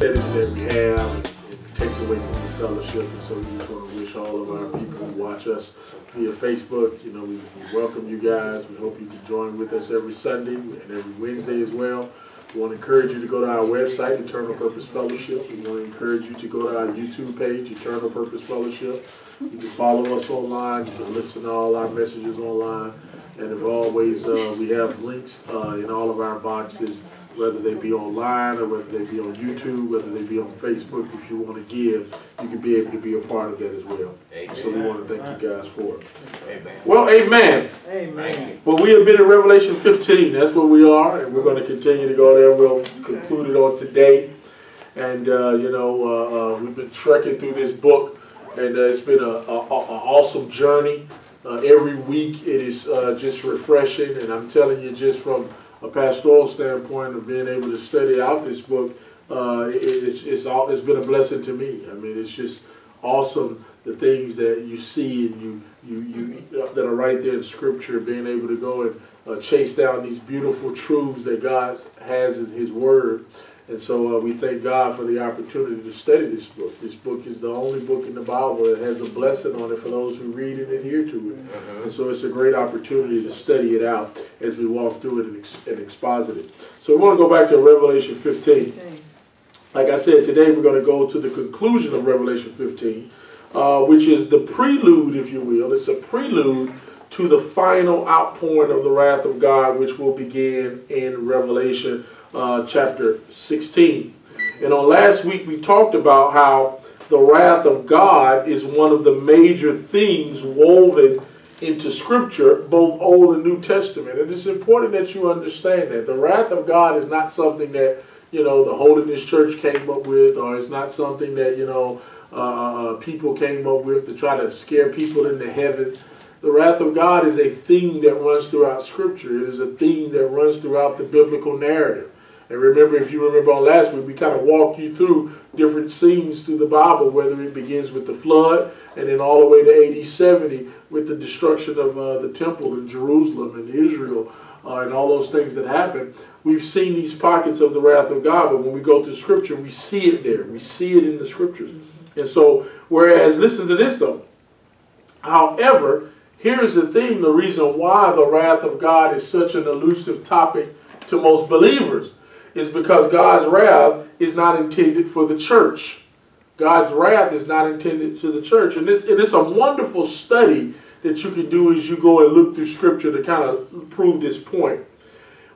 settings that we have, it takes away from the fellowship. And so we just want to wish all of our people who watch us via Facebook, you know, we welcome you guys. We hope you can join with us every Sunday and every Wednesday as well. We want to encourage you to go to our website, Eternal Purpose Fellowship. We want to encourage you to go to our YouTube page, Eternal Purpose Fellowship. You can follow us online. You can listen to all our messages online. And as always, we have links in all of our boxes, whether they be online or whether they be on YouTube, whether they be on Facebook. If you want to give, you can be able to be a part of that as well. Amen. So we want to thank you guys for it. Amen. Well, amen. Amen. Well, we have been in Revelation 15. That's where we are, and we're going to continue to go there. We'll conclude it on today. And, you know, we've been trekking through this book, and it's been an awesome journey. Every week it is just refreshing, and I'm telling you, just from a pastoral standpoint of being able to study out this book, it's been a blessing to me. I mean, it's just awesome, the things that you see and you that are right there in Scripture, being able to go and chase down these beautiful truths that God has in His Word. And so we thank God for the opportunity to study this book. This book is the only book in the Bible that has a blessing on it for those who read and adhere to it. And so it's a great opportunity to study it out as we walk through it and exposit it. So we want to go back to Revelation 15. Like I said, today we're going to go to the conclusion of Revelation 15, which is the prelude, if you will. It's a prelude to the final outpouring of the wrath of God, which will begin in Revelation chapter 16. And on last week we talked about how the wrath of God is one of the major themes woven into Scripture, both Old and New Testament. And it's important that you understand that. The wrath of God is not something that, you know, the Holiness Church came up with, or it's not something that, you know, people came up with to try to scare people into heaven. The wrath of God is a theme that runs throughout Scripture. It is a theme that runs throughout the biblical narrative. And remember, if you remember on last week, we kind of walked you through different scenes through the Bible, whether it begins with the flood and then all the way to AD 70 with the destruction of the temple in Jerusalem and Israel and all those things that happened. We've seen these pockets of the wrath of God, but when we go through Scripture, we see it there. We see it in the Scriptures. And so, whereas, listen to this though, however, here's the thing, the reason why the wrath of God is such an elusive topic to most believers is because God's wrath is not intended for the church. God's wrath is not intended to the church. And it's a wonderful study that you can do as you go and look through Scripture to kind of prove this point.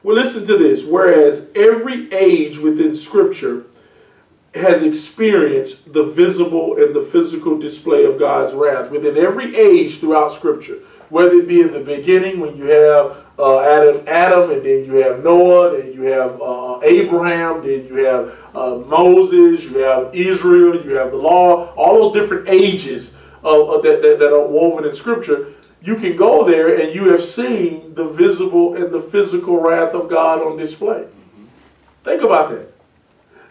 Well, listen to this. Whereas every age within Scripture has experienced the visible and the physical display of God's wrath within every age throughout Scripture, whether it be in the beginning when you have Adam, and then you have Noah, then you have Abraham, then you have Moses, you have Israel, you have the law, all those different ages that are woven in Scripture. You can go there and you have seen the visible and the physical wrath of God on display. Think about that.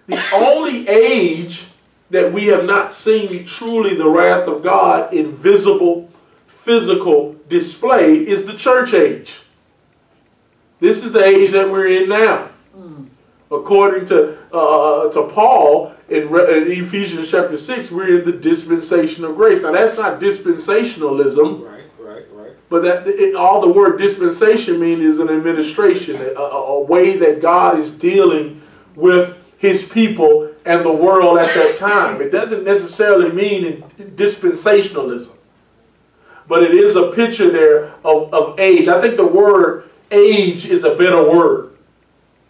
The only age that we have not seen truly the wrath of God in visible, physical display is the church age. This is the age that we're in now. According to Paul in Ephesians chapter 6, we're in the dispensation of grace. Now that's not dispensationalism. But that all the word dispensation means is an administration, a way that God is dealing with His people and the world at that time. It doesn't necessarily mean dispensationalism, but it is a picture there of age. I think the word age is a better word.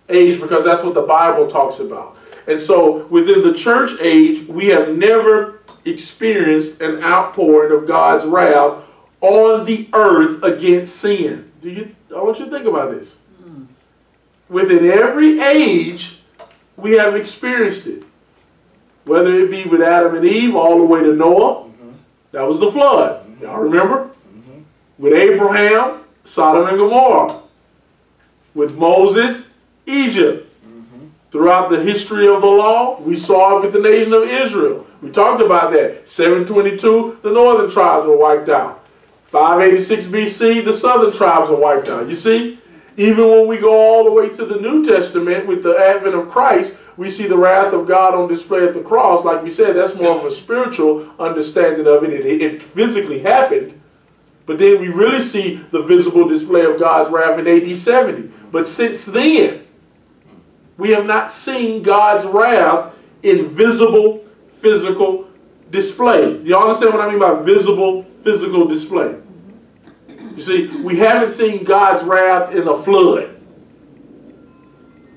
Age, because that's what the Bible talks about. And so within the church age, we have never experienced an outpouring of God's wrath on the earth against sin. I want you to think about this. Within every age, we have experienced it, whether it be with Adam and Eve all the way to Noah. That was the flood. Y'all remember? With Abraham, Sodom and Gomorrah. With Moses, Egypt. Throughout the history of the law, we saw it with the nation of Israel. We talked about that. 722, the northern tribes were wiped out. 586 BC, the southern tribes were wiped out. You see? Even when we go all the way to the New Testament with the advent of Christ, we see the wrath of God on display at the cross. Like we said, that's more of a spiritual understanding of it. It physically happened. But then we really see the visible display of God's wrath in AD 70. But since then, we have not seen God's wrath in visible, physical display. Do you understand what I mean by visible, physical display? You see, we haven't seen God's wrath in a flood.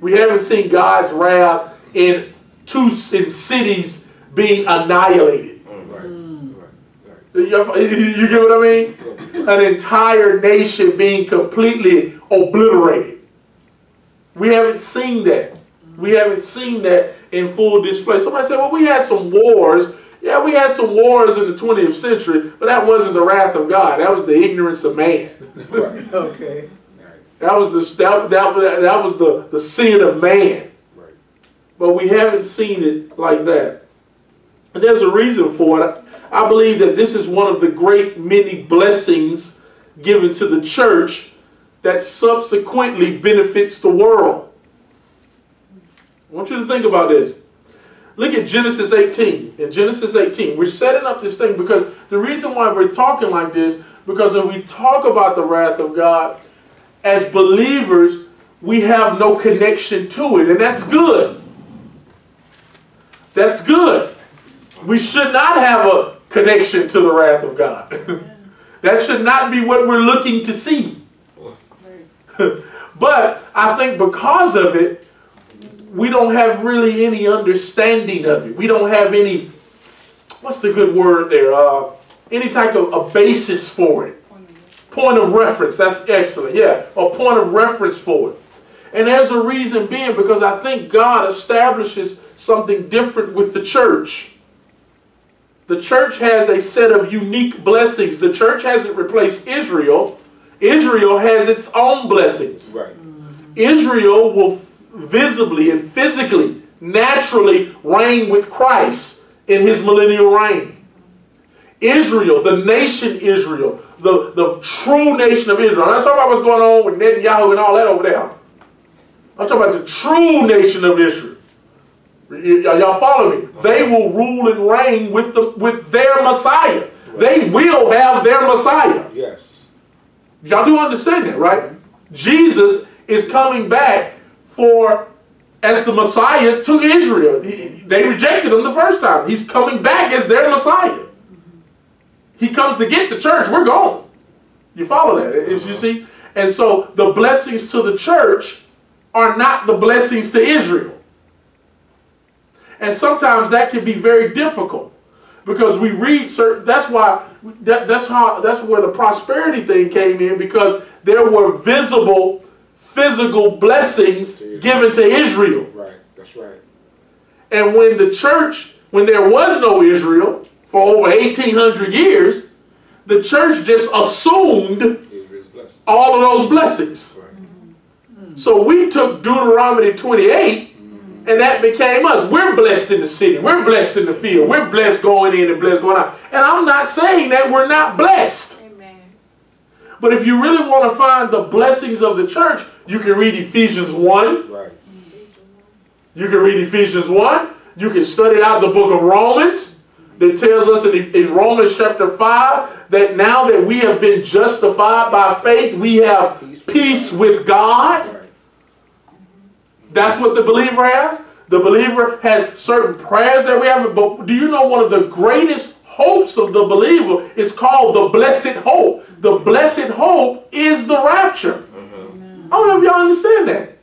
We haven't seen God's wrath in cities being annihilated. You get what I mean? An entire nation being completely obliterated. We haven't seen that. We haven't seen that in full display. Somebody said, well, we had some wars. Yeah, we had some wars in the 20th century, but that wasn't the wrath of God. That was the ignorance of man. Right. Okay. That was the sin of man. Right. But we haven't seen it like that. And there's a reason for it. I believe that this is one of the great many blessings given to the church that subsequently benefits the world. I want you to think about this. Look at Genesis 18. In Genesis 18, we're setting up this thing because the reason why we're talking like this, because when we talk about the wrath of God, as believers, we have no connection to it. And that's good. That's good. We should not have a connection to the wrath of God. That should not be what we're looking to see. But I think because of it, we don't have really any understanding of it. We don't have any, what's the good word there? Any type of a basis for it. Point of reference. That's excellent. Yeah, a point of reference for it. And there's a reason being because I think God establishes something different with the church. The church has a set of unique blessings. The church hasn't replaced Israel. Israel has its own blessings. Right. Israel will visibly and physically, naturally reign with Christ in his millennial reign. Israel, the nation Israel, the true nation of Israel. I'm not talking about what's going on with Netanyahu and all that over there. I'm talking about the true nation of Israel. Y'all follow me? They will rule and reign with their Messiah. They will have their Messiah. Yes. Y'all do understand that, right? Jesus is coming back for as the Messiah to Israel. They rejected him the first time. He's coming back as their Messiah. He comes to get the church. We're gone. You follow that, as you see? And so the blessings to the church are not the blessings to Israel. And sometimes that can be very difficult because we read certain, that's where the prosperity thing came in, because there were visible physical blessings given to Israel. Right, that's right. And when the church, when there was no Israel for over 1,800 years, the church just assumed all of those blessings. Right. So we took Deuteronomy 28 and that became us. We're blessed in the city. We're blessed in the field. We're blessed going in and blessed going out. And I'm not saying that we're not blessed. But if you really want to find the blessings of the church, you can read Ephesians 1. Right. You can read Ephesians 1. You can study out the book of Romans that tells us in Romans chapter 5 that now that we have been justified by faith, we have peace with God. Right. That's what the believer has. The believer has certain prayers that we have. But do you know one of the greatest hopes of the believer is called the blessed hope. The blessed hope is the rapture. Mm-hmm. I don't know if y'all understand that.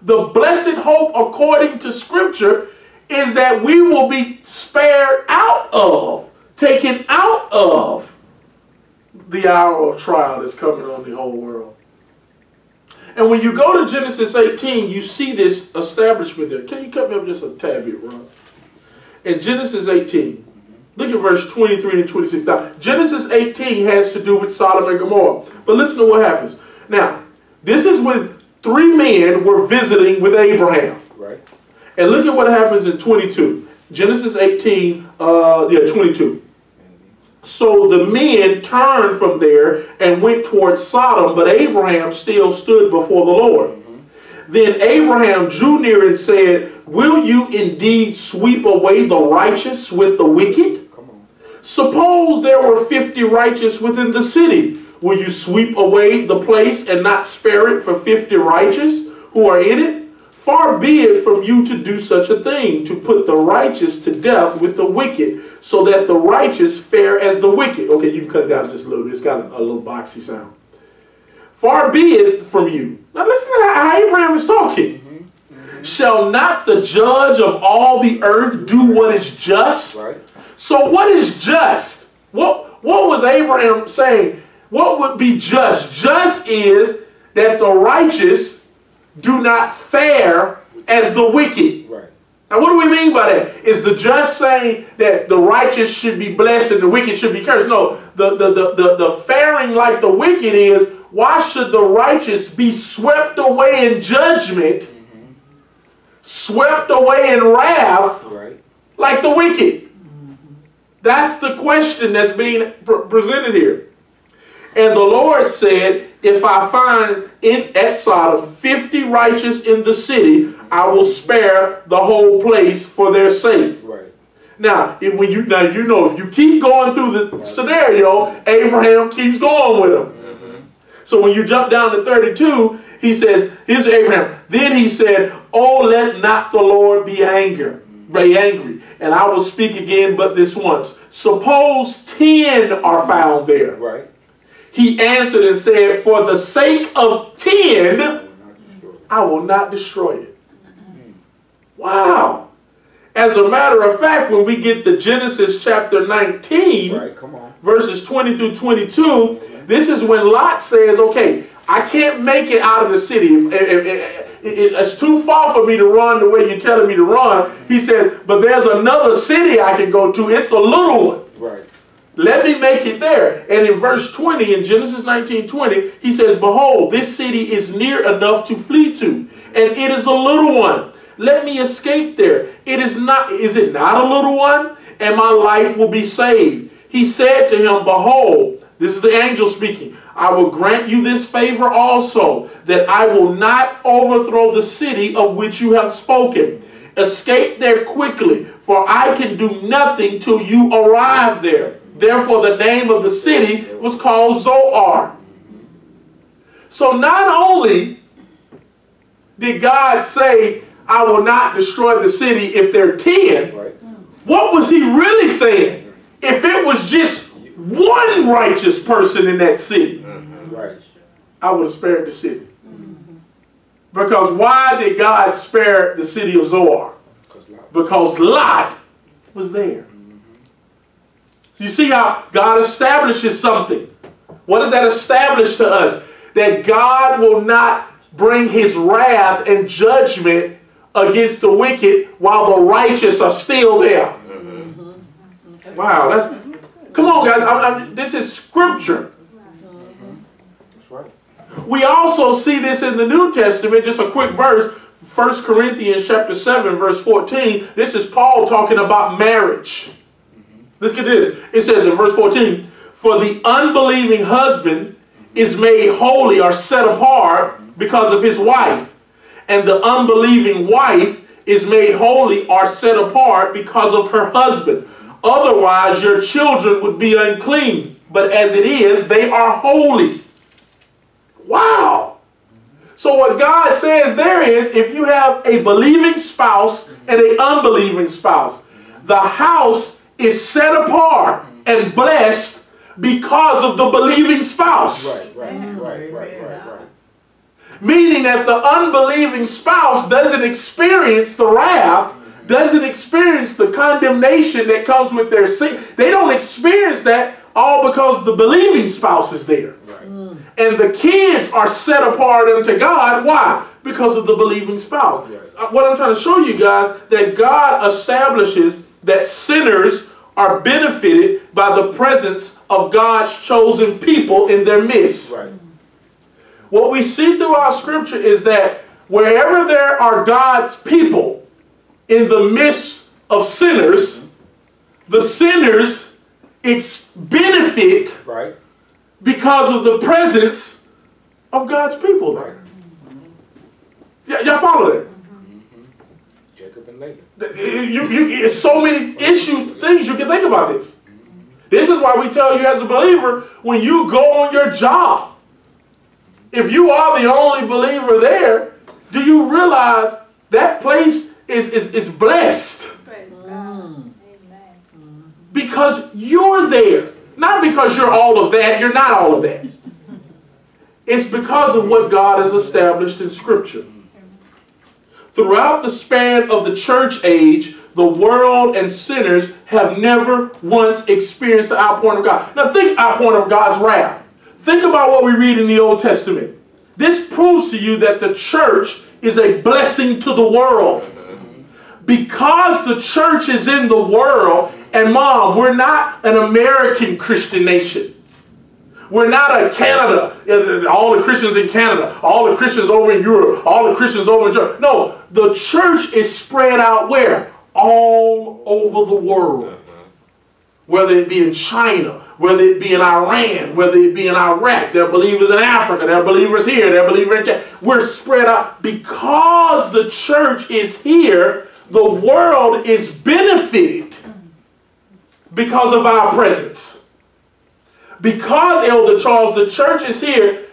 The blessed hope, according to Scripture, is that we will be spared out of, taken out of the hour of trial that's coming on the whole world. And when you go to Genesis 18, you see this establishment there. Can you cut me up just a tad bit, Ron? In Genesis 18, look at verse 23 and 26. Now, Genesis 18 has to do with Sodom and Gomorrah. But listen to what happens. Now, this is when three men were visiting with Abraham. Right. And look at what happens in 22. Genesis 18, 22. So the men turned from there and went towards Sodom, but Abraham still stood before the Lord. Then Abraham drew near and said, will you indeed sweep away the righteous with the wicked? Suppose there were 50 righteous within the city. Will you sweep away the place and not spare it for 50 righteous who are in it? Far be it from you to do such a thing, to put the righteous to death with the wicked, so that the righteous fare as the wicked. Okay, you can cut it down just a little bit. It's got a little boxy sound. Far be it from you. Now listen to how Abraham is talking. Shall not the judge of all the earth do what is just? Right. So what is just? What was Abraham saying? What would be just? Just is that the righteous do not fare as the wicked. Right. Now what do we mean by that? Is the just saying that the righteous should be blessed and the wicked should be cursed? No, the faring like the wicked is, why should the righteous be swept away in judgment, swept away in wrath, like the wicked? That's the question that's being presented here. And the Lord said, if I find at Sodom 50 righteous in the city, I will spare the whole place for their sake. Right. Now, if you keep going through the scenario, Abraham keeps going with them. So when you jump down to 32, he says, here's Abraham. Then he said, oh, let not the Lord be angry. And I will speak again but this once. Suppose 10 are found there. Right. He answered and said, for the sake of 10, I will not destroy it. Wow. As a matter of fact, when we get to Genesis chapter 19, verses 20 through 22, this is when Lot says, okay, I can't make it out of the city. It's too far for me to run the way you're telling me to run. He says, but there's another city I can go to. It's a little one. Right. Let me make it there. And in verse 20, in Genesis 19:20, he says, behold, this city is near enough to flee to, and it is a little one. Let me escape there. It is not. Is it not a little one? And my life will be saved. He said to him, behold, this is the angel speaking, I will grant you this favor also, that I will not overthrow the city of which you have spoken. Escape there quickly, for I can do nothing till you arrive there. Therefore, the name of the city was called Zoar. So not only did God say, I will not destroy the city if there are 10, what was he really saying? If it was just one righteous person in that city, I would have spared the city. Because why did God spare the city of Zoar? Because Lot was there. You see how God establishes something. What does that establish to us? That God will not bring his wrath and judgment against the wicked while the righteous are still there. Wow, that's... Come on, guys. This is scripture. We also see this in the New Testament. Just a quick verse. 1 Corinthians chapter 7, verse 14. This is Paul talking about marriage. Look at this. It says in verse 14, for the unbelieving husband is made holy or set apart because of his wife. And the unbelieving wife is made holy or set apart because of her husband. Otherwise, your children would be unclean. But as it is, they are holy. Wow. So what God says there is, if you have a believing spouse and an unbelieving spouse, the house is set apart and blessed because of the believing spouse. Meaning that the unbelieving spouse doesn't experience the wrath, doesn't experience the condemnation that comes with their sin. They don't experience that all because the believing spouse is there. And the kids are set apart unto God. Why? Because of the believing spouse. What I'm trying to show you guys, that God establishes that sinners are benefited by the presence of God's chosen people in their midst. What we see throughout scripture is that wherever there are God's people, in the midst of sinners, the sinners its benefit right. because of the presence of God's people there. Right. Y'all follow that? Mm-hmm. Jacob and Laban. It's so many things you can think about this. This is why we tell you as a believer, when you go on your job, if you are the only believer there, do you realize that place is blessed? Because you're there. Not because you're all of that. You're not all of that. It's because of what God has established in Scripture. Throughout the span of the church age, the world and sinners have never once experienced the outpouring of God. Now think outpouring of God's wrath. Think about what we read in the Old Testament. This proves to you that the church is a blessing to the world. Because the church is in the world, and Mom, we're not an American Christian nation. We're not a Canada, all the Christians in Canada, all the Christians over in Europe, all the Christians over in Germany. No, the church is spread out where? All over the world. Whether it be in China, whether it be in Iran, whether it be in Iraq, there are believers in Africa, there are believers here, there are believers in Canada. We're spread out. Because the church is here, the world is benefited because of our presence. Because, Elder Charles, the church is here,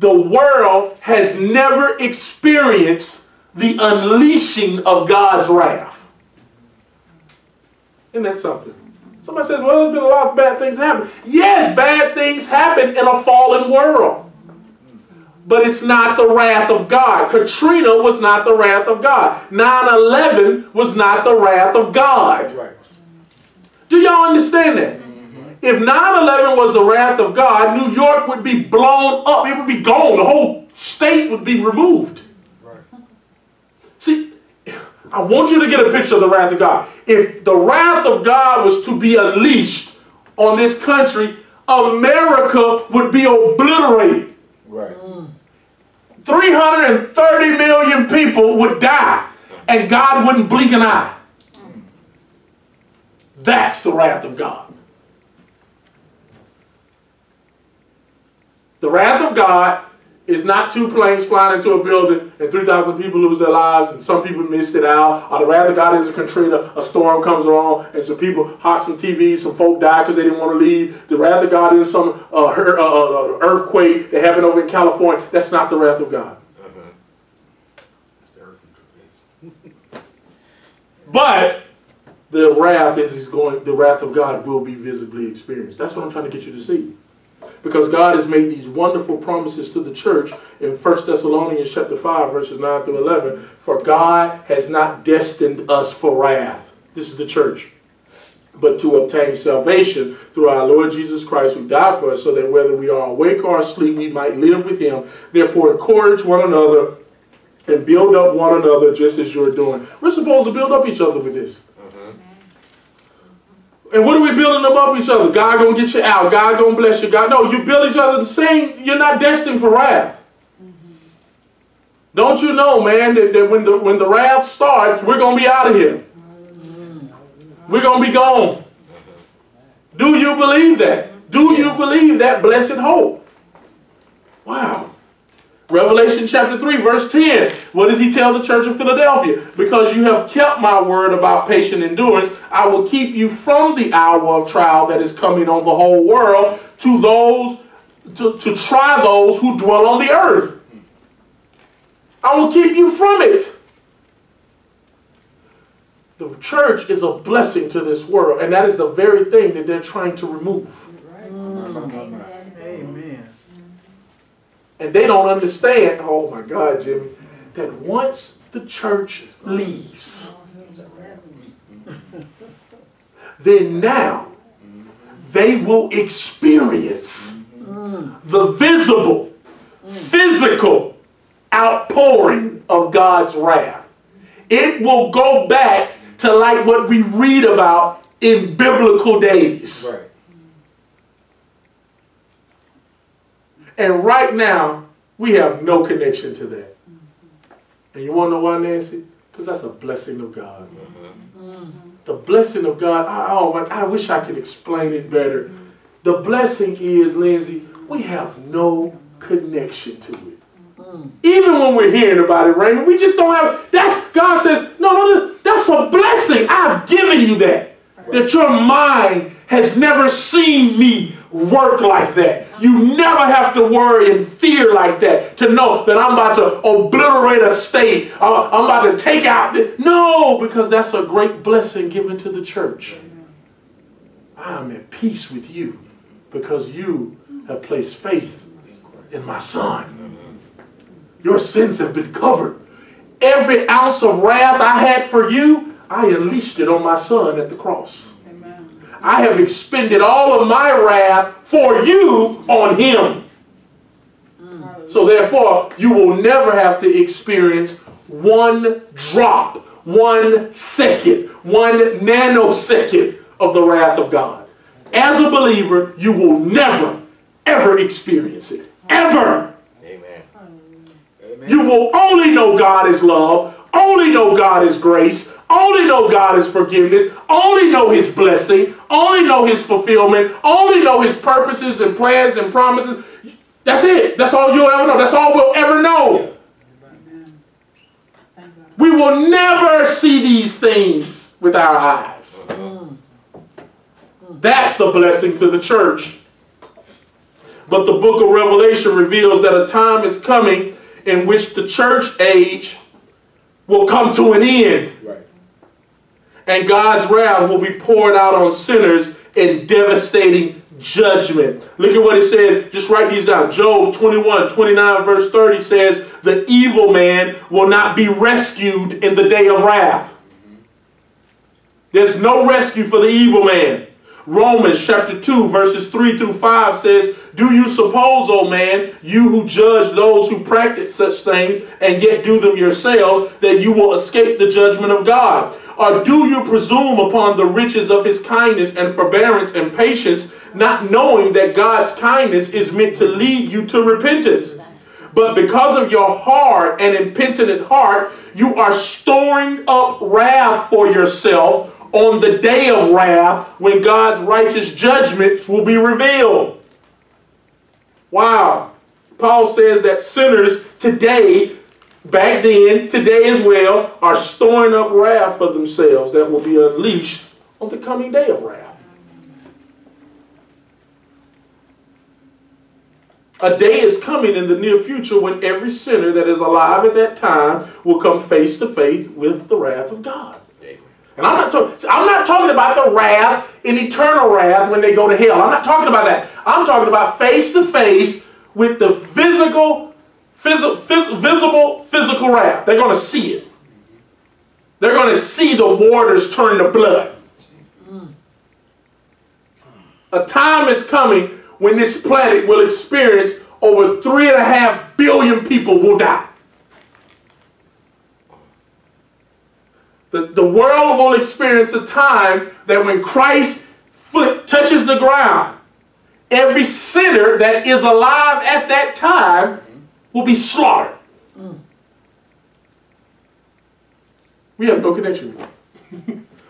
the world has never experienced the unleashing of God's wrath. Isn't that something? Somebody says, well, there's been a lot of bad things happen. Yes, bad things happen in a fallen world. But it's not the wrath of God. Katrina was not the wrath of God. 9/11 was not the wrath of God. Right. Do y'all understand that? If 9/11 was the wrath of God, New York would be blown up. It would be gone. The whole state would be removed. Right. See, I want you to get a picture of the wrath of God. If the wrath of God was to be unleashed on this country, America would be obliterated. Right. 330 million people would die, and God wouldn't blink an eye. That's the wrath of God. The wrath of God is not two planes flying into a building and 3,000 people lose their lives and some people missed it out. Or the wrath of God is a Katrina, a storm comes along and some people hock some TVs, some folk die because they didn't want to leave. The wrath of God is some earthquake that happened over in California. That's not the wrath of God. But the wrath is going. The wrath of God will be visibly experienced. That's what I'm trying to get you to see. Because God has made these wonderful promises to the church in 1 Thessalonians chapter 5, verses 9 through 11. For God has not destined us for wrath. This is the church. But to obtain salvation through our Lord Jesus Christ who died for us, so that whether we are awake or asleep, we might live with him. Therefore, encourage one another and build up one another just as you're doing. We're supposed to build up each other with this. And what are we building above each other? God going to get you out. God going to bless you. God, no, you build each other the same. You're not destined for wrath. Mm-hmm. Don't you know, man, that when the wrath starts, we're going to be out of here. Mm-hmm. We're going to be gone. Do you believe that? Do you believe that blessed hope? Wow. Revelation chapter 3, verse 10. What does he tell the church of Philadelphia? Because you have kept my word about patient endurance, I will keep you from the hour of trial that is coming on the whole world to those to try those who dwell on the earth. I will keep you from it. The church is a blessing to this world, and that is the very thing that they're trying to remove. And they don't understand, oh my God, Jimmy, that once the church leaves, then now they will experience the visible, physical outpouring of God's wrath. It will go back to like what we read about in biblical days. Right. And right now, we have no connection to that. And you want to know why, Nancy? Because that's a blessing of God. Mm-hmm. Mm-hmm. The blessing of God, I wish I could explain it better. The blessing is, Lindsay, we have no connection to it. Even when we're hearing about it, Raymond, we just don't have, God says, no, that's a blessing. I've given you that. That your mind has never seen me work like that. You never have to worry and fear like that to know that I'm about to obliterate a state. I'm about to take out. No, because that's a great blessing given to the church. I'm at peace with you because you have placed faith in my Son. Your sins have been covered. Every ounce of wrath I had for you, I unleashed it on my Son at the cross. I have expended all of my wrath for you on him. So therefore, you will never have to experience one drop, 1 second, 1 nanosecond of the wrath of God. As a believer, you will never, ever experience it. Ever. Amen. You will only know God is love, only know God is grace, only know God is forgiveness, only know his blessing, only know his fulfillment, only know his purposes and plans and promises. That's it. That's all you'll ever know. That's all we'll ever know. We will never see these things with our eyes. That's a blessing to the church. But the book of Revelation reveals that a time is coming in which the church age will come to an end. And God's wrath will be poured out on sinners in devastating judgment. Look at what it says. Just write these down. Job 21:29, verse 30 says, the evil man will not be rescued in the day of wrath. There's no rescue for the evil man. Romans chapter 2, verses 3 through 5 says, do you suppose, O man, you who judge those who practice such things and yet do them yourselves, that you will escape the judgment of God? Or do you presume upon the riches of his kindness and forbearance and patience, not knowing that God's kindness is meant to lead you to repentance? But because of your hard and impenitent heart, you are storing up wrath for yourself on the day of wrath when God's righteous judgments will be revealed. Wow. Paul says that sinners today, back then, today as well, are storing up wrath for themselves that will be unleashed on the coming day of wrath. A day is coming in the near future when every sinner that is alive at that time will come face to face with the wrath of God. And I'm not talking about the wrath in eternal wrath when they go to hell. I'm not talking about that. I'm talking about face-to-face with the visible physical wrath. They're going to see it. They're going to see the waters turn to blood. A time is coming when this planet will experience over 3.5 billion people will die. The world will experience a time that when Christ's foot touches the ground, every sinner that is alive at that time will be slaughtered. We have no connection with him.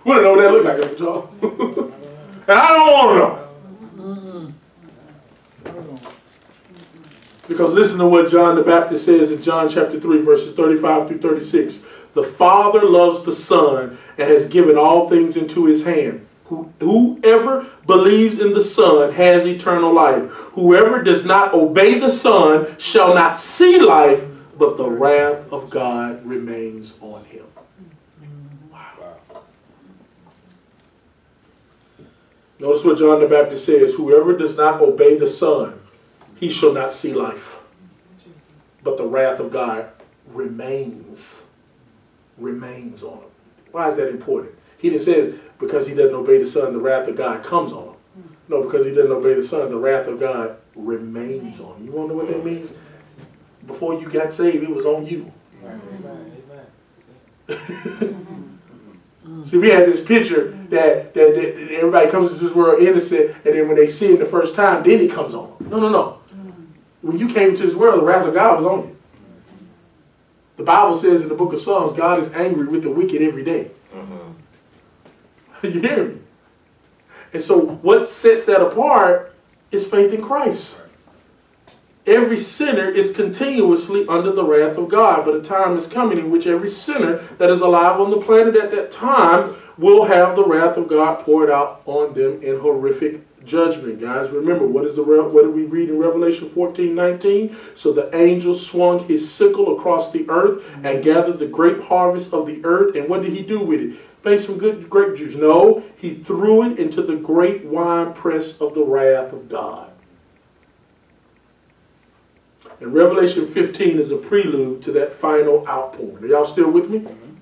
We don't know what that looked like, y'all. And I don't want to know. Because listen to what John the Baptist says in John chapter 3, verses 35 through 36. The Father loves the Son and has given all things into his hand. Whoever believes in the Son has eternal life. Whoever does not obey the Son shall not see life, but the wrath of God remains on him. Wow. Notice what John the Baptist says. Whoever does not obey the Son, he shall not see life, but the wrath of God remains on him. Why is that important? He didn't say because he doesn't obey the Son, the wrath of God comes on him. No, because he doesn't obey the Son, the wrath of God remains on him. You want to know what that means? Before you got saved, it was on you. See, we had this picture that everybody comes to this world innocent, and then when they sin the first time, then it comes on them. No. When you came to this world, the wrath of God was on you. The Bible says in the book of Psalms, God is angry with the wicked every day. You hear me? And so what sets that apart is faith in Christ. Every sinner is continuously under the wrath of God, but a time is coming in which every sinner that is alive on the planet at that time will have the wrath of God poured out on them in horrific judgment. Guys, remember, what did we read in Revelation 14:19? So the angel swung his sickle across the earth and gathered the grape harvest of the earth. And what did he do with it? Made some good grape juice? No, he threw it into the great wine press of the wrath of God. And Revelation 15 is a prelude to that final outpouring. Are y'all still with me? Mm-hmm.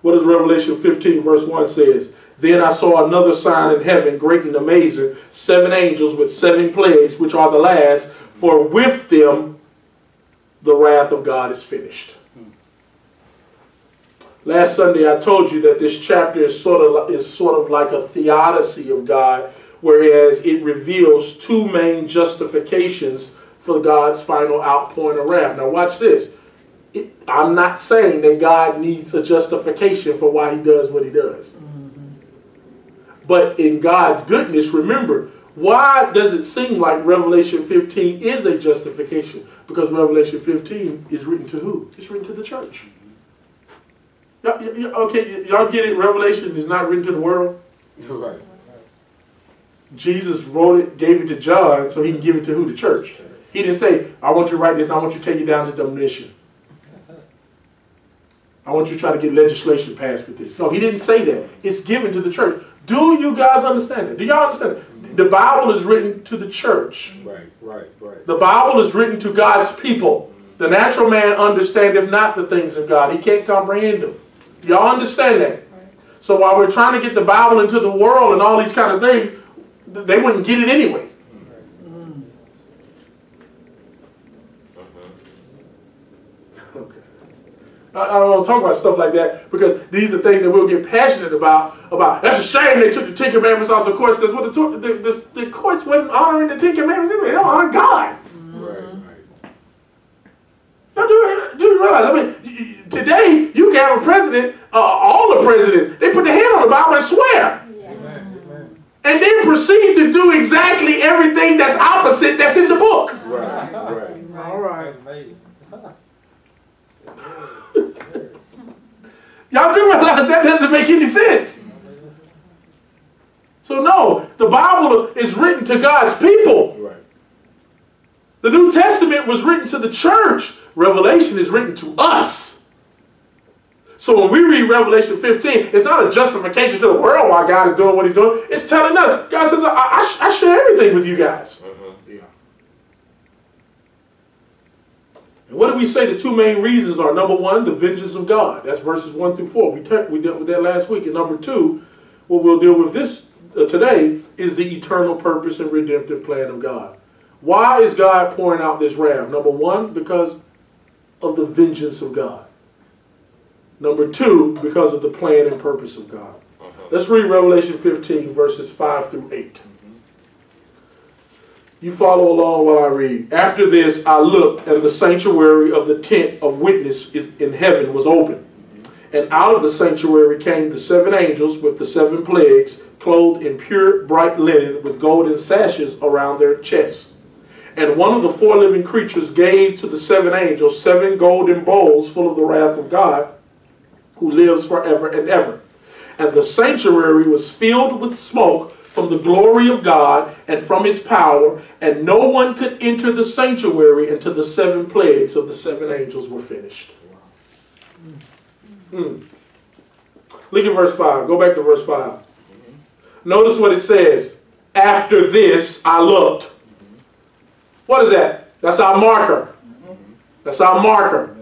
What does Revelation 15 verse 1 says? Then I saw another sign in heaven, great and amazing, 7 angels with 7 plagues, which are the last, for with them the wrath of God is finished. Mm-hmm. Last Sunday I told you that this chapter is sort of like a theodicy of God, whereas it reveals two main justifications for God's final outpouring of wrath. Now watch this. I'm not saying that God needs a justification for why he does what he does. Mm-hmm. But in God's goodness, remember, why does it seem like Revelation 15 is a justification? Because Revelation 15 is written to who? It's written to the church. Okay, y'all get it? Revelation is not written to the world. Right. Jesus wrote it, gave it to John, so he can give it to who? The church. He didn't say, I want you to write this and I want you to take it down to Domitian. I want you to try to get legislation passed with this. No, he didn't say that. It's given to the church. Do you guys understand it? Do y'all understand it? The Bible is written to the church. Right, right, right. The Bible is written to God's people. The natural man understandeth not the things of God. He can't comprehend them. Do y'all understand that? So while we're trying to get the Bible into the world and all these kind of things, they wouldn't get it anyway. I don't want to talk about stuff like that because these are things that we'll get passionate about. That's a shame they took the 10 commandments off the courts because what the courts wasn't honoring the 10 commandments anyway. They don't honor God. Right, right. Now, do you realize? I mean, today you can have a president, all the presidents, they put their hand on the Bible and swear. Yeah. Amen. And then proceed to do exactly everything that's opposite that's in the book. Right, right. All right. Y'all do realize that doesn't make any sense. So no, the Bible is written to God's people. Right. The New Testament was written to the church. Revelation is written to us. So when we read Revelation 15, it's not a justification to the world why God is doing what he's doing. It's telling us. God says, I share everything with you guys. And what did we say the two main reasons are? Number one, the vengeance of God. That's verses 1 through 4. We dealt with that last week. And number two, what we'll deal with this today is the eternal purpose and redemptive plan of God. Why is God pouring out this wrath? Number one, because of the vengeance of God. Number two, because of the plan and purpose of God. Let's read Revelation 15, verses 5 through 8. You follow along while I read. After this, I looked, and the sanctuary of the tent of witness in heaven was open. And out of the sanctuary came the 7 angels with the 7 plagues, clothed in pure bright linen with golden sashes around their chests. And one of the 4 living creatures gave to the 7 angels 7 golden bowls full of the wrath of God, who lives forever and ever. And the sanctuary was filled with smoke from the glory of God and from his power, and no one could enter the sanctuary until the 7 plagues of the 7 angels were finished. Look at verse 5. Go back to verse 5. Notice what it says. After this, I looked. What is that? That's our marker. That's our marker.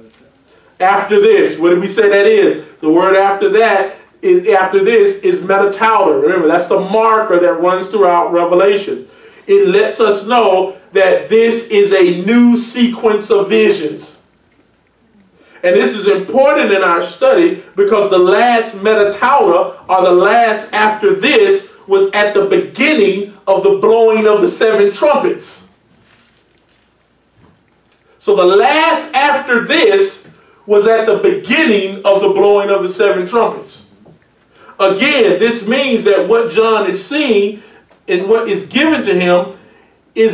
After this. What did we say that is? The word after that. After this is metatauta. Remember, that's the marker that runs throughout Revelations. It lets us know that this is a new sequence of visions. And this is important in our study because the last metatauta, or the last after this, was at the beginning of the blowing of the 7 trumpets. So the last after this was at the beginning of the blowing of the 7 trumpets. Again, this means that what John is seeing and what is given to him in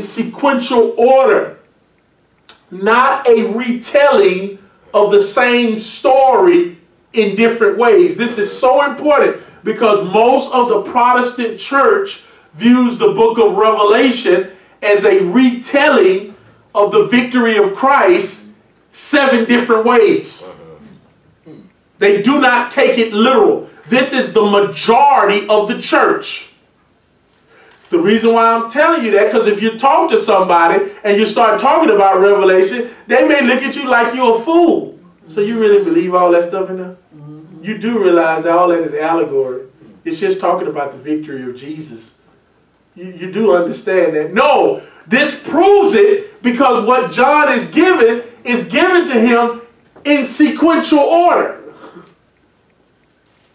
sequential order, not a retelling of the same story in different ways. This is so important because most of the Protestant church views the book of Revelation as a retelling of the victory of Christ 7 different ways. They do not take it literal. This is the majority of the church. The reason why I'm telling you that, because if you talk to somebody and you start talking about Revelation, they may look at you like you're a fool. So you really believe all that stuff in there? You do realize that all that is allegory. It's just talking about the victory of Jesus. You do understand that. No, this proves it because what John is given to him in sequential order.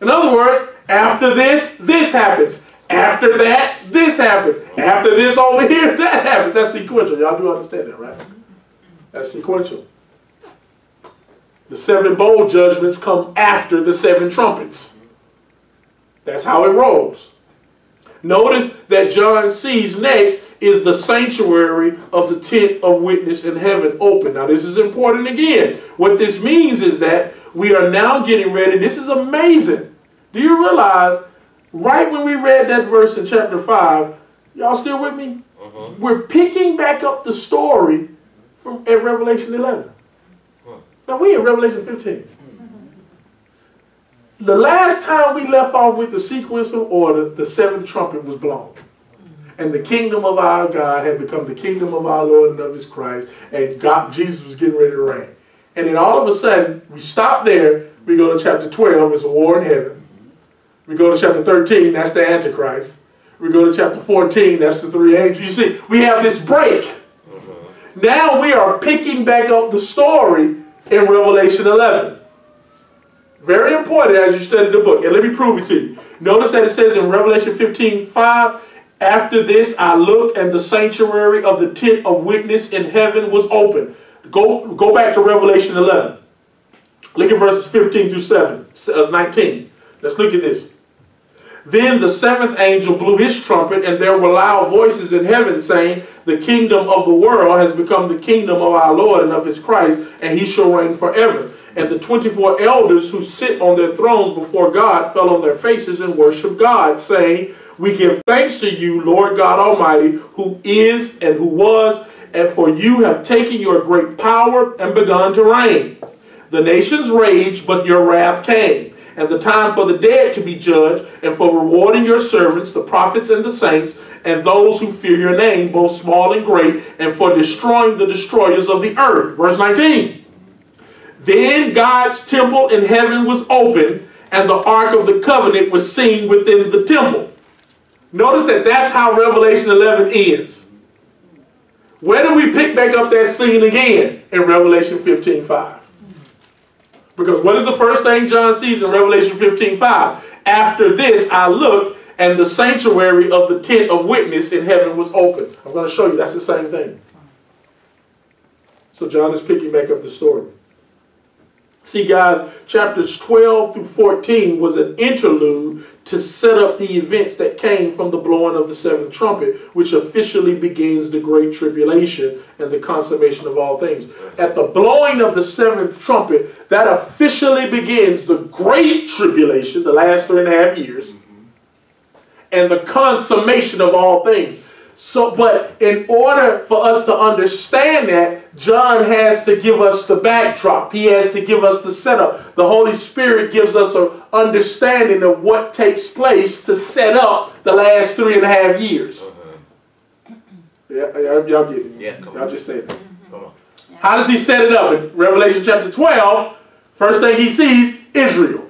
In other words, after this, this happens. After that, this happens. After this over here, that happens. That's sequential. Y'all do understand that, right? That's sequential. The 7 bowl judgments come after the 7 trumpets. That's how it rolls. Notice that John sees next is the sanctuary of the tent of witness in heaven open. Now this is important again. What this means is that we are now getting ready. This is amazing. Do you realize right when we read that verse in chapter 5, y'all still with me? We're picking back up the story from at Revelation 11. Now we're in Revelation 15. The last time we left off with the sequential order, the 7th trumpet was blown. And the kingdom of our God had become the kingdom of our Lord and of his Christ. And God, Jesus was getting ready to reign. And then all of a sudden, we stop there. We go to chapter 12. It's a war in heaven. We go to chapter 13. That's the Antichrist. We go to chapter 14. That's the 3 angels. You see, we have this break. Now we are picking back up the story in Revelation 11. Very important as you study the book. And let me prove it to you. Notice that it says in Revelation 15:5, after this I looked, and the sanctuary of the tent of witness in heaven was open. Go back to Revelation 11. Look at verses 15 through 19. Let's look at this. Then the 7th angel blew his trumpet, and there were loud voices in heaven saying, the kingdom of the world has become the kingdom of our Lord and of his Christ, and he shall reign forever. And the 24 elders who sit on their thrones before God fell on their faces and worshiped God, saying, we give thanks to you, Lord God Almighty, who is and who was, and for you have taken your great power and begun to reign. The nations raged, but your wrath came, and the time for the dead to be judged, and for rewarding your servants, the prophets and the saints, and those who fear your name, both small and great, and for destroying the destroyers of the earth. Verse 19. Then God's temple in heaven was open, and the Ark of the Covenant was seen within the temple. Notice that that's how Revelation 11 ends. Where do we pick back up that scene again? In Revelation 15:5. Because what is the first thing John sees in Revelation 15:5? After this I looked, and the sanctuary of the tent of witness in heaven was open. I'm going to show you that's the same thing. So John is picking back up the story. See, guys, chapters 12 through 14 was an interlude to set up the events that came from the blowing of the 7th trumpet, which officially begins the Great Tribulation and the consummation of all things. At the blowing of the 7th trumpet, that officially begins the Great Tribulation, the last 3.5 years, and the consummation of all things. So, but in order for us to understand that, John has to give us the backdrop. He has to give us the setup. The Holy Spirit gives us an understanding of what takes place to set up the last 3.5 years. Yeah, y'all get it. Yeah, y'all just say that. Come on. How does he set it up? In Revelation chapter 12, first thing he sees, Israel.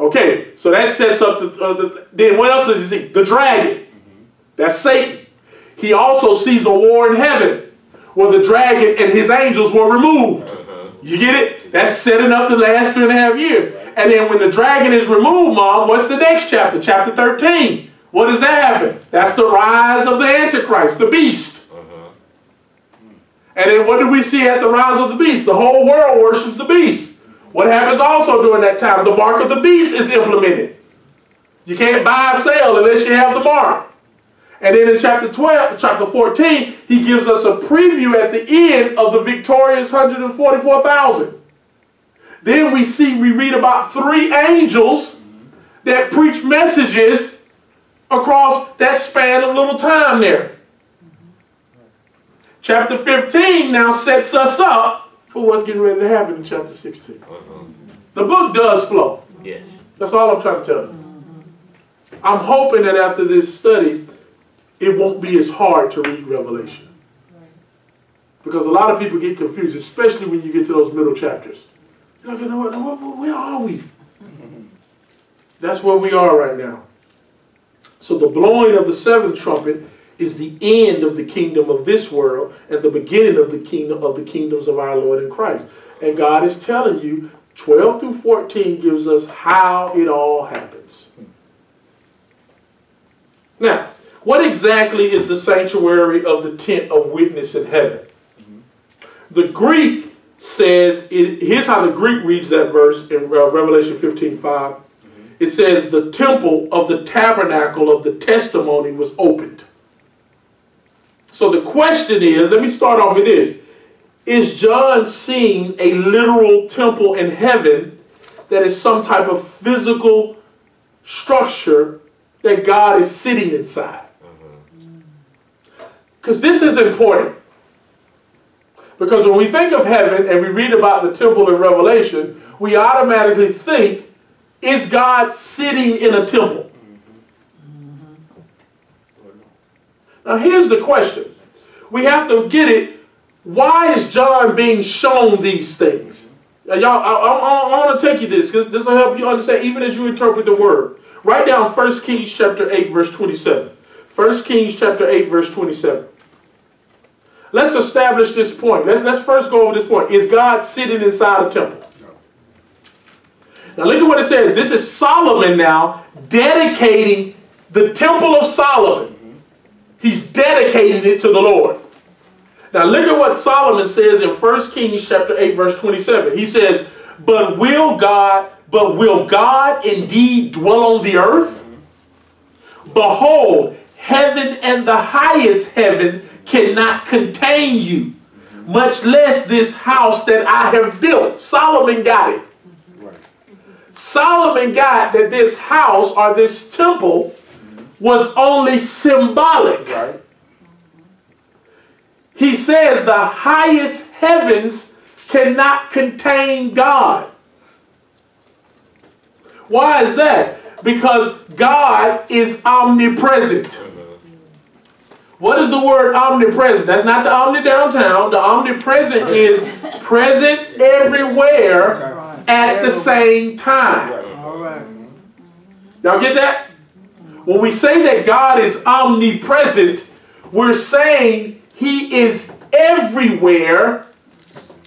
Okay, so that sets up the then what else does he see? The dragon. That's Satan. He also sees a war in heaven where the dragon and his angels were removed. You get it? That's setting up the last 3.5 years. And then when the dragon is removed, Mom, what's the next chapter? Chapter 13. What does that happen? That's the rise of the Antichrist, the beast. And then what do we see at the rise of the beast? The whole world worships the beast. What happens also during that time? The mark of the beast is implemented. You can't buy or sell unless you have the mark. And then in chapter 14, he gives us a preview at the end of the victorious 144,000. Then we read about three angels that preach messages across that span of little time there. Chapter 15 now sets us up for what's getting ready to happen in chapter 16. The book does flow. Yes. That's all I'm trying to tell you. I'm hoping that after this study, it won't be as hard to read Revelation. Because a lot of people get confused, especially when you get to those middle chapters. You're like, you know what, where are we? That's where we are right now. So the blowing of the seventh trumpet is the end of the kingdom of this world and the beginning of the kingdom of the kingdoms of our Lord and Christ. And God is telling you, 12 through 14 gives us how it all happens. Now, what exactly is the sanctuary of the tent of witness in heaven? The Greek says, here's how the Greek reads that verse in Revelation 15:5. It says, the temple of the tabernacle of the testimony was opened. So the question is, let me start off with this. Is John seeing a literal temple in heaven that is some type of physical structure that God is sitting inside? Because this is important. Because when we think of heaven and we read about the temple in Revelation, we automatically think, is God sitting in a temple? Now here's the question. We have to get it. Why is John being shown these things? Y'all, I want to take you this, because this will help you understand even as you interpret the word. Write down 1 Kings chapter 8 verse 27. 1 Kings chapter 8 verse 27. Let's establish this point. Let's first go over this point. Is God sitting inside a temple? Now look at what it says. This is Solomon now dedicating the temple of Solomon. He's dedicating it to the Lord. Now look at what Solomon says in 1 Kings chapter 8 verse 27. He says, But will God indeed dwell on the earth? Behold, heaven and the highest heaven cannot contain you, much less this house that I have built. Solomon got it. Solomon got that this house or this temple was only symbolic. Right. He says the highest heavens cannot contain God. Why is that? Because God is omnipresent. What is the word omnipresent? That's not the omni downtown. The omnipresent is present everywhere at the same time. Y'all get that? When we say that God is omnipresent, we're saying He is everywhere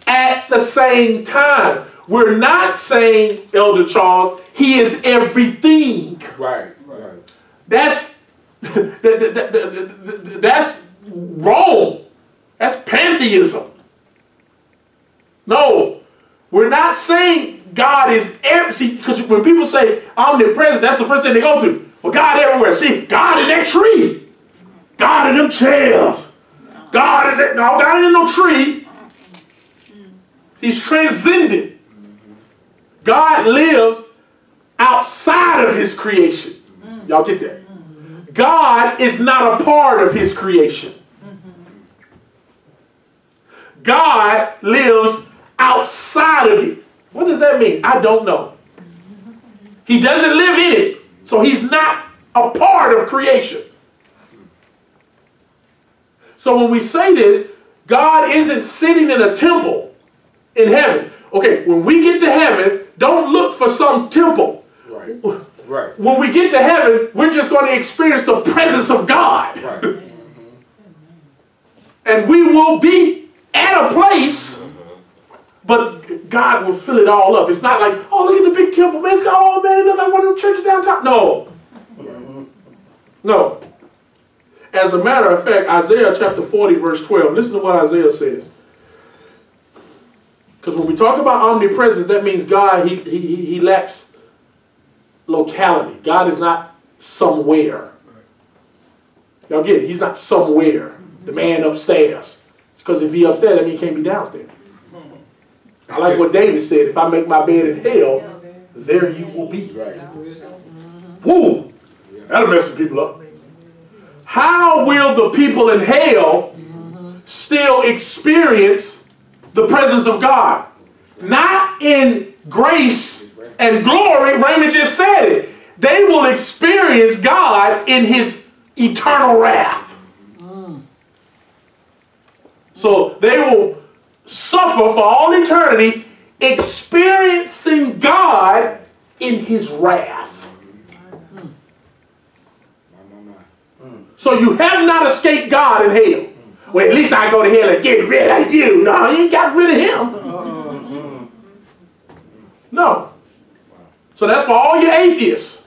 at the same time. We're not saying, Elder Charles, He is everything. Right, right. That's wrong. That's pantheism. No. We're not saying God is everything, because when people say omnipresent, that's the first thing they go to. Well, God everywhere. See, God in that tree. God in them chairs. God is that. No, God ain't in no tree. He's transcendent. God lives outside of His creation. Y'all get that? God is not a part of His creation. God lives outside of it. What does that mean? I don't know. He doesn't live in it, so He's not a part of creation. So when we say this, God isn't sitting in a temple in heaven. Okay, when we get to heaven, don't look for some temple. Right. Right. When we get to heaven, we're just going to experience the presence of God. Right. And we will be at a place, but God will fill it all up. It's not like, oh, look at the big temple, man. It's got, oh, man, it looks like one of the churches downtown. No. No. As a matter of fact, Isaiah chapter 40, verse 12. Listen to what Isaiah says. Because when we talk about omnipresence, that means God, he lacks locality. God is not somewhere. Y'all get it? He's not somewhere. The man upstairs. It's because if he's upstairs, that means he can't be downstairs. I like what David said, if I make my bed in hell, there you will be. Right. Woo! That'll mess some people up. How will the people in hell still experience the presence of God? Not in grace and glory. Raymond just said it. They will experience God in his eternal wrath. So they will suffer for all eternity experiencing God in his wrath. So you have not escaped God in hell. Well, at least I go to hell and get rid of you. No, you ain't got rid of him. No. So that's for all your atheists.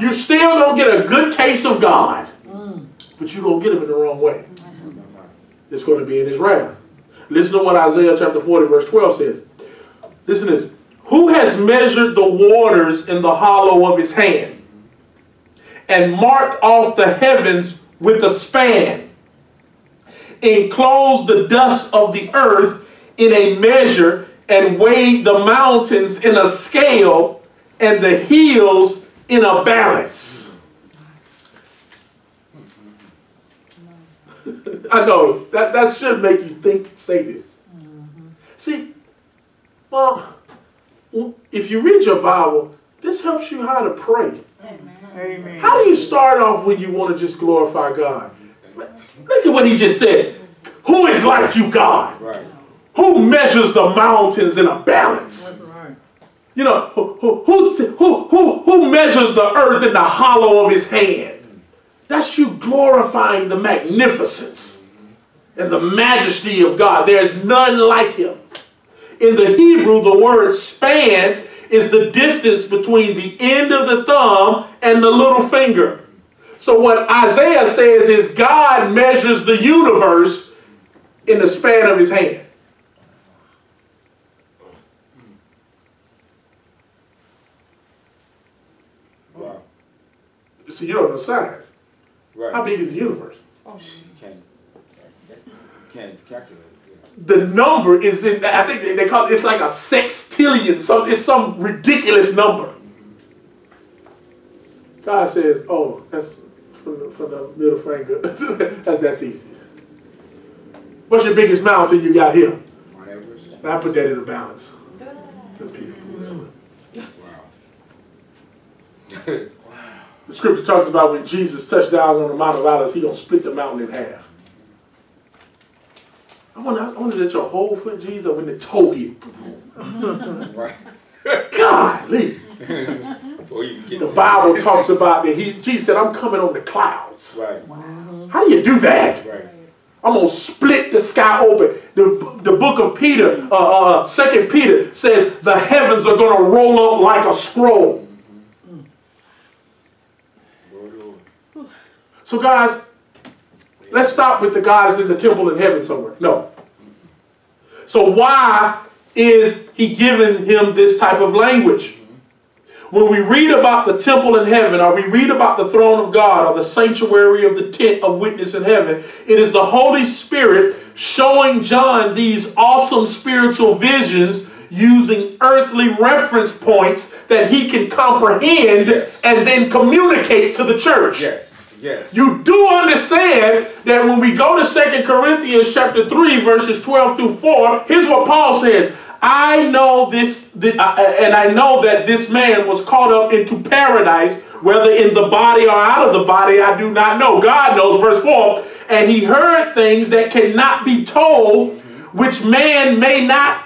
You still don't get a good taste of God. But you're going to get him in the wrong way. It's going to be in his wrath. Listen to what Isaiah chapter 40 verse 12 says. Listen to this. Who has measured the waters in the hollow of his hand? And marked off the heavens with a span, enclosed the dust of the earth in a measure, and weighed the mountains in a scale, and the hills in a balance. I know, that should make you think, say this. See, well, if you read your Bible, this helps you how to pray. Amen. How do you start off when you want to just glorify God? Look at what he just said. Who is like you, God? Right. Who measures the mountains in a balance? Right. You know, who measures the earth in the hollow of his hand? That's you glorifying the magnificence and the majesty of God. There's none like him. In the Hebrew, the word span is the distance between the end of the thumb and the little finger. So what Isaiah says is God measures the universe in the span of his hand. Wow. So you don't know size. Right. How big is the universe? Oh, you can't calculate. The number is in, I think they call it, it's like a sextillion. So it's some ridiculous number. God says, oh, that's from the middle finger. that's easy. What's your biggest mountain you got here? I put that in a balance. Wow. The scripture talks about when Jesus touched down on the Mount of Olives, he gonna split the mountain in half. I wonder that your whole foot, Jesus, when they told you. Right. Golly. The Bible talks about that. Jesus said, I'm coming on the clouds. Right. Wow. How do you do that? Right. I'm going to split the sky open. The book of Peter, 2 Peter says, the heavens are going to roll up like a scroll. Mm-hmm. So guys, let's stop with the God is in the temple in heaven somewhere. No. So why is he giving him this type of language? When we read about the temple in heaven, or we read about the throne of God, or the sanctuary of the tent of witness in heaven, it is the Holy Spirit showing John these awesome spiritual visions using earthly reference points that he can comprehend and then communicate to the church. Yes. Yes. You do understand that when we go to 2 Corinthians chapter 3, verses 12 through 4, here's what Paul says. I know this, and I know that this man was caught up into paradise, whether in the body or out of the body, I do not know. God knows, verse 4. And he heard things that cannot be told, which man may not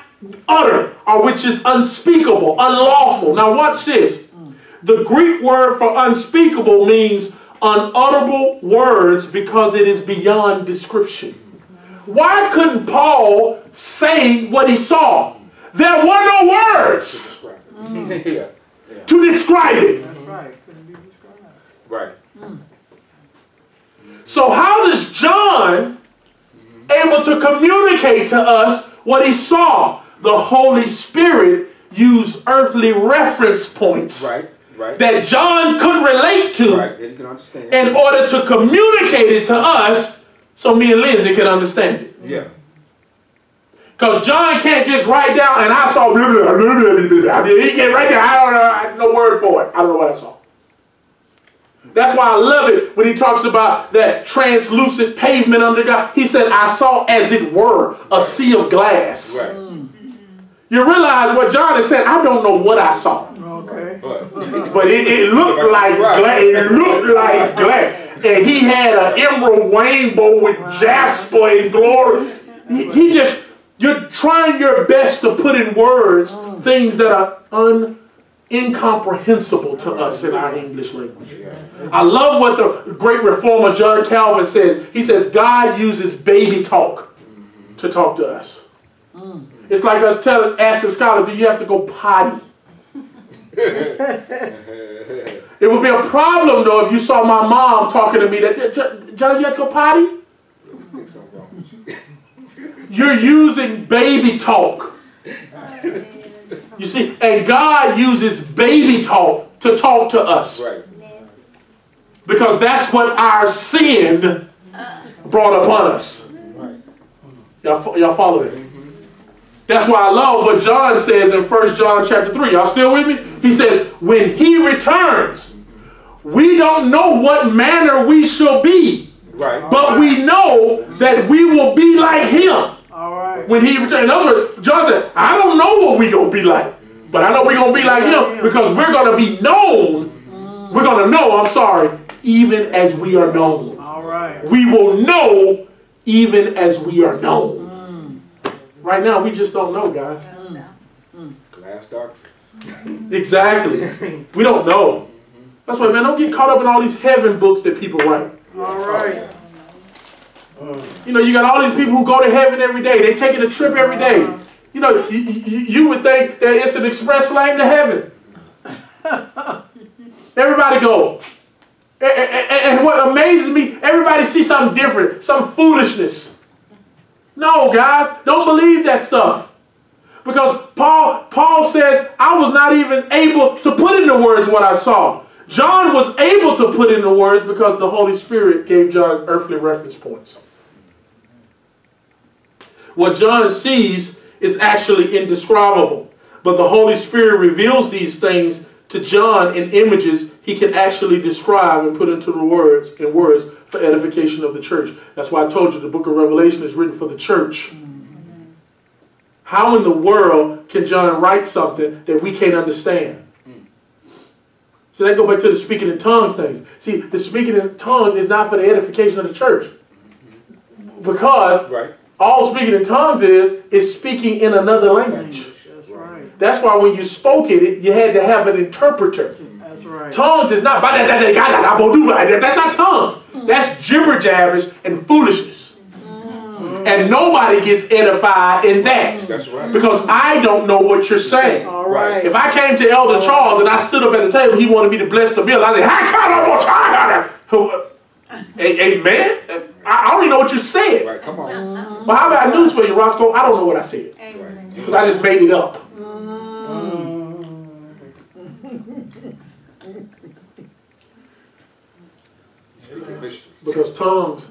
utter, or which is unspeakable, unlawful. Now watch this. The Greek word for unspeakable means unutterable words because it is beyond description. Why couldn't Paul say what he saw? There were no words to describe it. Right. So how does John able to communicate to us what he saw? the Holy Spirit used earthly reference points that John could relate to in order to communicate it to us so me and Lindsay can understand it. Yeah. Because John can't just write down, and I saw blah, blah, blah, blah, blah, blah. I mean, he can't write down, I don't know, no word for it. I don't know what I saw. That's why I love it when he talks about that translucent pavement under God. He said, I saw as it were a sea of glass. Right. Mm-hmm. You realize what John is saying, I don't know what I saw. Okay. But it looked like glass. It looked like glass. And he had an emerald rainbow with jasper and glory. He just... You're trying your best to put in words things that are incomprehensible to us in our English language. I love what the great reformer John Calvin says. He says, God uses baby talk to talk to us. It's like us asking Scholar, do you have to go potty? It would be a problem, though, if you saw my mom talking to me, that, John, you have to go potty? You're using baby talk. You see, and God uses baby talk to talk to us. Right. Because that's what our sin brought upon us. Y'all follow it? That's why I love what John says in 1 John chapter 3. Y'all still with me? He says, when he returns, we don't know what manner we shall be. Right. But we know that we will be like him when he returns. In other words, John said, I don't know what we're going to be like, but I know we're going to be like him because we're going to be known. We're going to know, even as we are known. All right. We will know even as we are known. Right now, we just don't know, guys. Glass dark. Exactly. We don't know. That's why, man, don't get caught up in all these heaven books that people write. All right. You know, you got all these people who go to heaven every day. They taking a trip every day. You know, you would think that it's an express lane to heaven. Everybody go. And what amazes me, everybody sees something different, some foolishness. No, guys, don't believe that stuff. Because Paul says, I was not even able to put into words what I saw. John was able to put in the words because the Holy Spirit gave John earthly reference points. What John sees is actually indescribable, but the Holy Spirit reveals these things to John in images he can actually describe and put into the words for edification of the church. That's why I told you the book of Revelation is written for the church. How in the world can John write something that we can't understand? So that goes back to the speaking in tongues things. See, the speaking in tongues is not for the edification of the church. Because all speaking in tongues is speaking in another language. That's right. That's why when you spoke it, you had to have an interpreter. That's right. Tongues is not, that's not tongues. That's gibber jabbers and foolishness. And nobody gets edified in that. That's right. Because I don't know what you're saying. All right. If I came to Elder Charles and I stood up at the table, he wanted me to bless the meal. I said, Amen. I don't even know what you said. Right. Come on. But how about news for you, Roscoe? I don't know what I said. Because I just made it up. Because tongues.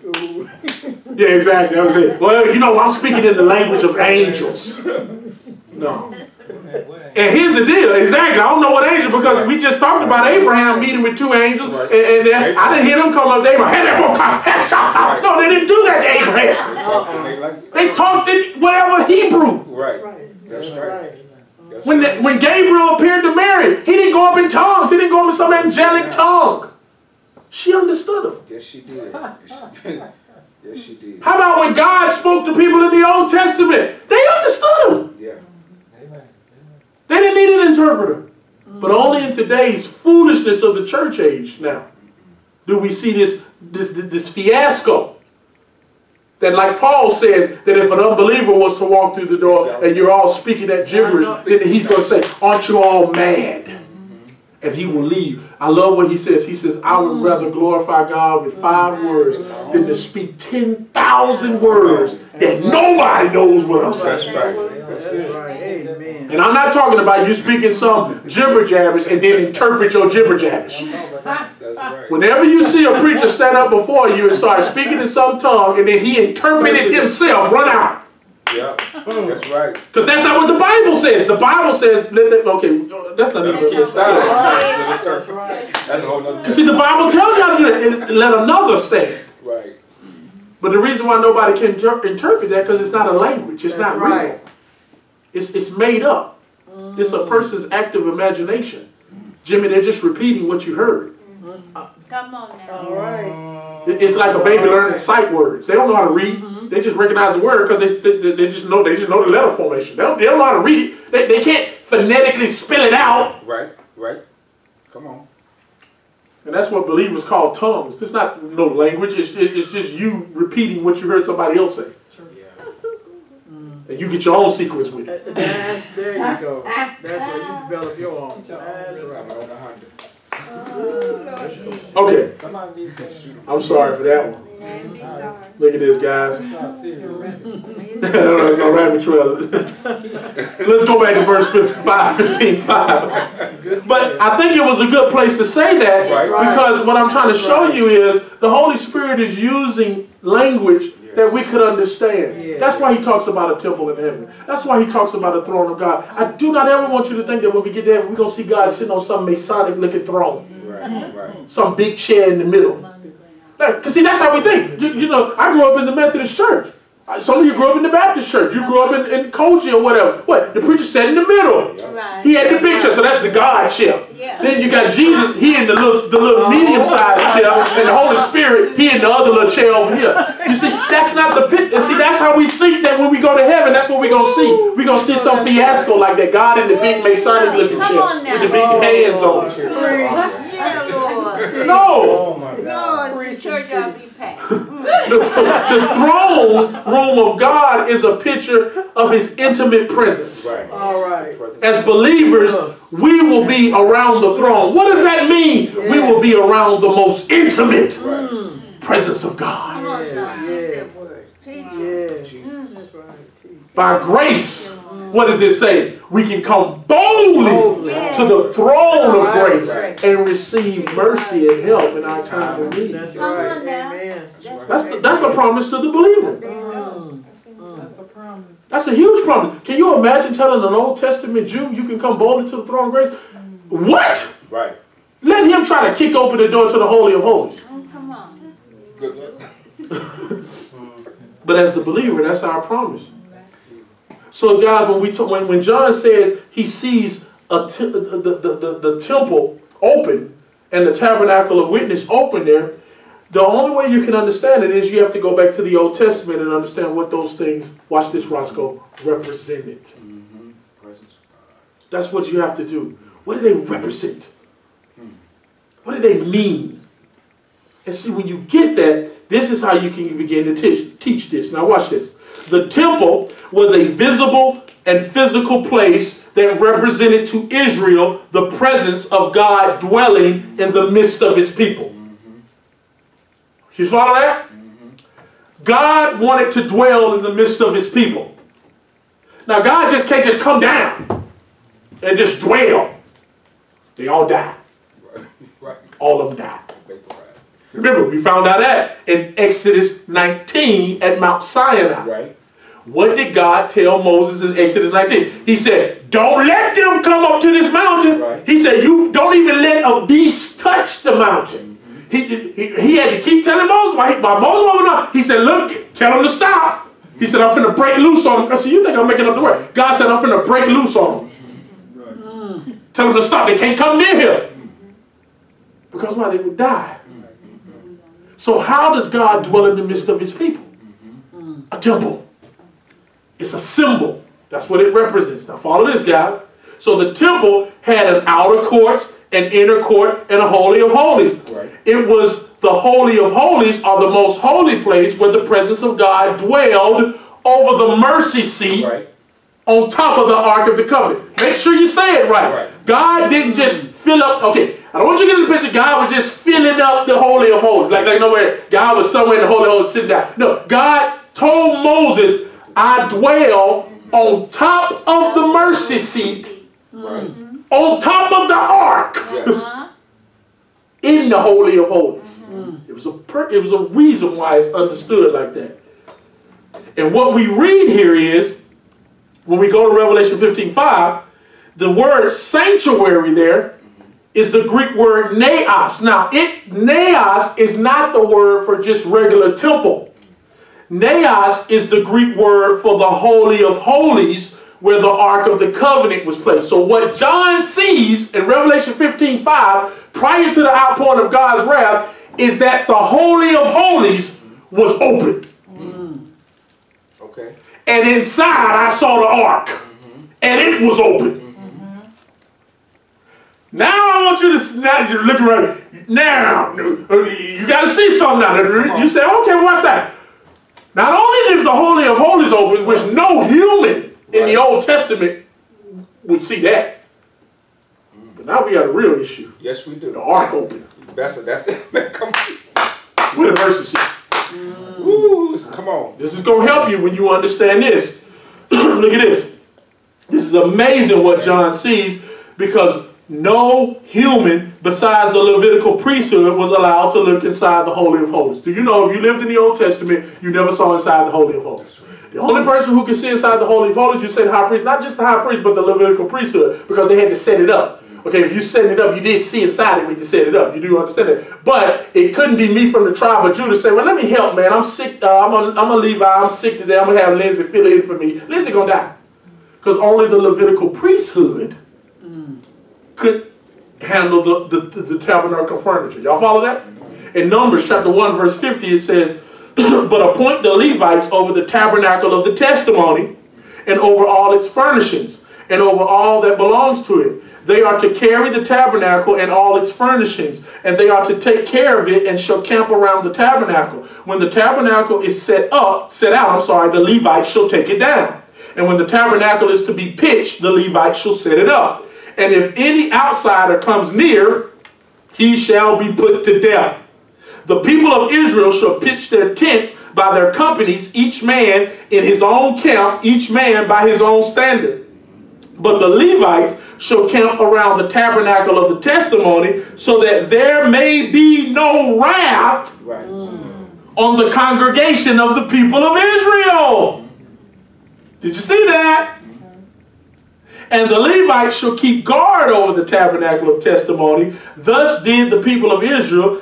Yeah, exactly. That was it. Well, you know, I'm speaking in the language of angels. No. And here's the deal. Exactly. I don't know what angel, because we just talked about Abraham meeting with two angels. And then I didn't hear them call up to Abraham. No, they didn't do that to Abraham. They talked in whatever Hebrew. Right. That's right. When Gabriel appeared to Mary, he didn't go up in tongues. He didn't go up in some angelic tongue. She understood him. Yes, she did. Yes, she did. How about when God spoke to people in the Old Testament? They understood him. Yeah. Amen. They didn't need an interpreter. But only in today's foolishness of the church age now do we see this fiasco. That, like Paul says, that if an unbeliever was to walk through the door and you're all speaking that gibberish, then he's going to say, aren't you all mad? and he will leave. I love what he says. He says, I would rather glorify God with 5 words than to speak 10,000 words that nobody knows what I'm saying. And I'm not talking about you speaking some gibber jabbers and then interpret your gibber jabbers. Whenever you see a preacher stand up before you and start speaking in some tongue and then he interpreted himself, run out. Yeah, that's right. Because that's not what the Bible says. The Bible says, that's not even keep silent. That's a whole nother thing. See, the Bible tells you how to do that. Let another stand. Right. But the reason why nobody can interpret that because it's not a language. It's not real. It's made up. It's a person's active imagination. Jimmy, they're just repeating what you heard. Come on now. All right. It's like a baby learning sight words. They don't know how to read. They just recognize the word because they just know the letter formation. They don't know how to read it. They can't phonetically spell it out. Right, right. Come on. And that's what believers call tongues. It's not no language. It's just you repeating what you heard somebody else say. Sure. Yeah. And you get your own sequence with it. There you go. That's where you develop your own. That's right. Okay. I'm sorry for that one. Look at this, guys. Let's go back to verse 15:5. But I think it was a good place to say that because what I'm trying to show you is the Holy Spirit is using language that we could understand. That's why he talks about a temple in heaven. That's why he talks about a throne of God. I do not ever want you to think that when we get there, we're going to see God sitting on some Masonic-looking throne. Some big chair in the middle. Because see, that's how we think. You know, I grew up in the Methodist church. Some of you grew up in the Baptist church. You grew up in Koji or whatever. What? The preacher sat in the middle. He had the big chair, so that's the God chair. Then you got Jesus, he in the little medium-sized chair, and the Holy Spirit, he in the other little chair over here. You see, that's not the picture. See, that's how we think that when we go to heaven, that's what we're going to see. We're going to see some fiasco like that God in the big Masonic-looking chair with the big hands on it. No! No, the church will be packed. The throne room of God is a picture of his intimate presence. Right. All right. As believers, we will be around the throne. What does that mean? Yeah. We will be around the most intimate presence of God. By grace, what does it say? We can come boldly to the throne of grace and receive mercy and help in our time of need. That's a promise to the believer. That's a huge promise. Can you imagine telling an Old Testament Jew you can come boldly to the throne of grace? What? Right. Let him try to kick open the door to the Holy of Holies. Come on. But as the believer, that's our promise. So guys, when John says he sees the temple open and the tabernacle of witness open there, the only way you can understand it is you have to go back to the Old Testament and understand what those things, watch this Roscoe, represented. That's what you have to do. What do they represent? What do they mean? And see, when you get that, this is how you can begin to teach this. Now watch this. The temple was a visible and physical place that represented to Israel the presence of God dwelling in the midst of his people. You follow that? God wanted to dwell in the midst of his people. Now God just can't just come down and just dwell. They all die. All of them die. Remember, we found out that in Exodus 19 at Mount Sinai. Right. What did God tell Moses in Exodus 19? He said, don't let them come up to this mountain. Right. He said, you don't even let a beast touch the mountain. He had to keep telling Moses why. He said, look, tell them to stop. He said, I'm finna break loose on them. I said, you think I'm making up the word. God said, I'm finna break loose on them. Tell them to stop. They can't come near him. Because why? They would die. So how does God dwell in the midst of his people? A temple. It's a symbol. That's what it represents. Now follow this, guys. So the temple had an outer court, an inner court, and a holy of holies. Right. It was the holy of holies, or the most holy place, where the presence of God dwelled over the mercy seat on top of the Ark of the Covenant. Make sure you say it right. God didn't just fill up. Okay, I don't want you to get the picture. God was just filling up the Holy of Holies. Like nowhere. God was somewhere in the Holy of Holies sitting down. No, God told Moses, I dwell on top of the mercy seat, on top of the Ark, in the Holy of Holies. It was a reason why it's understood like that. And what we read here is, when we go to Revelation 15:5, the word sanctuary there is the Greek word naos. Now, naos is not the word for just regular temple. Naos is the Greek word for the Holy of Holies, where the Ark of the Covenant was placed. So what John sees in Revelation 15:5, prior to the outpouring of God's wrath, is that the Holy of Holies was open. Okay. And inside I saw the Ark, and it was open. Now I want you to, now you're looking around, now you got to see something now. You say, okay, what's that? Not only is the Holy of Holies open, which no human in the Old Testament would see that, but now we got a real issue. Yes, we do. The Ark open. That's it. Come on. With a mercy seat. Ooh, come on. This is going to help you when you understand this. Look at this. This is amazing what John sees, because no human besides the Levitical priesthood was allowed to look inside the Holy of Holies. Do you know if you lived in the Old Testament, you never saw inside the Holy of Holies? The only person who could see inside the Holy of Holies, you say the high priest, not just the high priest, but the Levitical priesthood, because they had to set it up. Okay, if you set it up, you did see inside it when you set it up. You do understand that. But it couldn't be me from the tribe of Judah saying, well, let me help, man. I'm sick. I'm a Levi. I'm sick today. I'm going to have Lindsay fill in for me. Lindsay going to die. Because only the Levitical priesthood could handle the tabernacle furniture. Y'all follow that? In Numbers chapter 1, verse 50, it says, but appoint the Levites over the tabernacle of the testimony and over all its furnishings and over all that belongs to it. They are to carry the tabernacle and all its furnishings, and they are to take care of it and shall camp around the tabernacle. When the tabernacle is set out, the Levites shall take it down. And when the tabernacle is to be pitched, the Levites shall set it up. And if any outsider comes near, he shall be put to death. The people of Israel shall pitch their tents by their companies, each man in his own camp, each man by his own standard. But the Levites shall camp around the tabernacle of the testimony, so that there may be no wrath on the congregation of the people of Israel. Did you see that? And the Levites shall keep guard over the tabernacle of testimony. Thus did the people of Israel,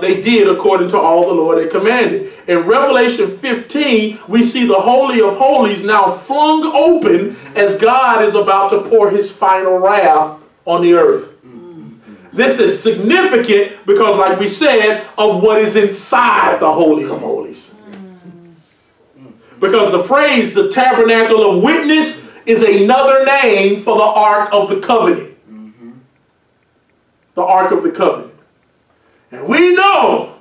they did according to all the Lord had commanded. In Revelation 15, we see the Holy of Holies now flung open as God is about to pour his final wrath on the earth. This is significant because, like we said, of what is inside the Holy of Holies. Because the phrase, the tabernacle of witness, is another name for the Ark of the Covenant. The Ark of the Covenant. And we know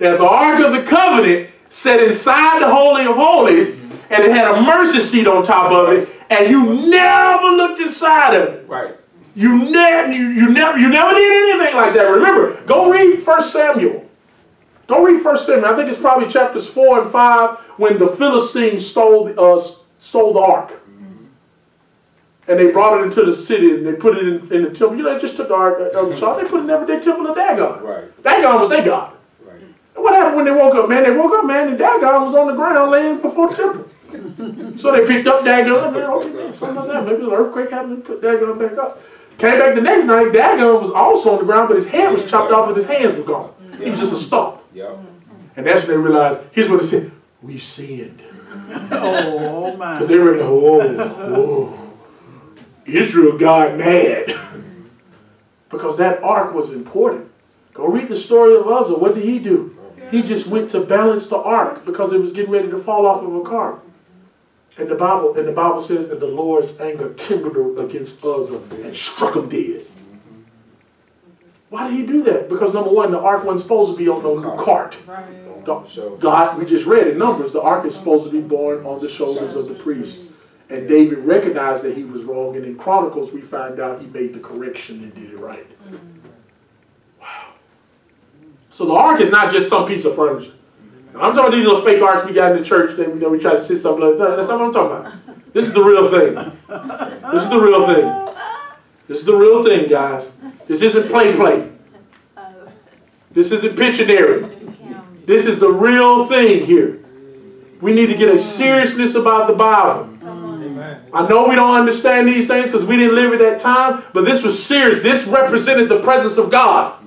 that the Ark of the Covenant sat inside the Holy of Holies, and it had a mercy seat on top of it, and you never looked inside of it. You never did anything like that. Remember, go read 1 Samuel. Go read 1 Samuel. I think it's probably chapters 4 and 5 when the Philistines stole the Ark. And they brought it into the city and they put it in the temple. You know, they just took the Ark of Charles, they put it in the everyday temple of Dagon. Dagon was their god. And what happened when they woke up, man? They woke up, man, and Dagon was on the ground laying before the temple. So they picked up Dagon. Okay, man, something must happen. Maybe an earthquake happened and put Dagon back up. Came back the next night, Dagon was also on the ground, but his head was chopped off and his hands were gone. He was just a stump. And that's when they realized, here's what they said, we sinned. Oh, my. Because they were like, whoa. Israel got mad because that Ark was important. Go read the story of Uzzah. What did he do? He just went to balance the Ark because it was getting ready to fall off of a cart. And the Bible says that the Lord's anger kindled against Uzzah and struck him dead. Why did he do that? Because number one, the Ark wasn't supposed to be on no cart. God, we just read in Numbers, the Ark is supposed to be borne on the shoulders of the priest. And David recognized that he was wrong, and in Chronicles we find out he made the correction and did it right. Wow. So the ark is not just some piece of furniture. And I'm talking about these little fake arcs we got in the church that we know we try to sit something like that. No, that's not what I'm talking about. This is the real thing. This is the real thing. This is the real thing, guys. This isn't play. This isn't Pictionary. This is the real thing here. We need to get a seriousness about the Bible. I know we don't understand these things because we didn't live at that time, but this was serious. This represented the presence of God.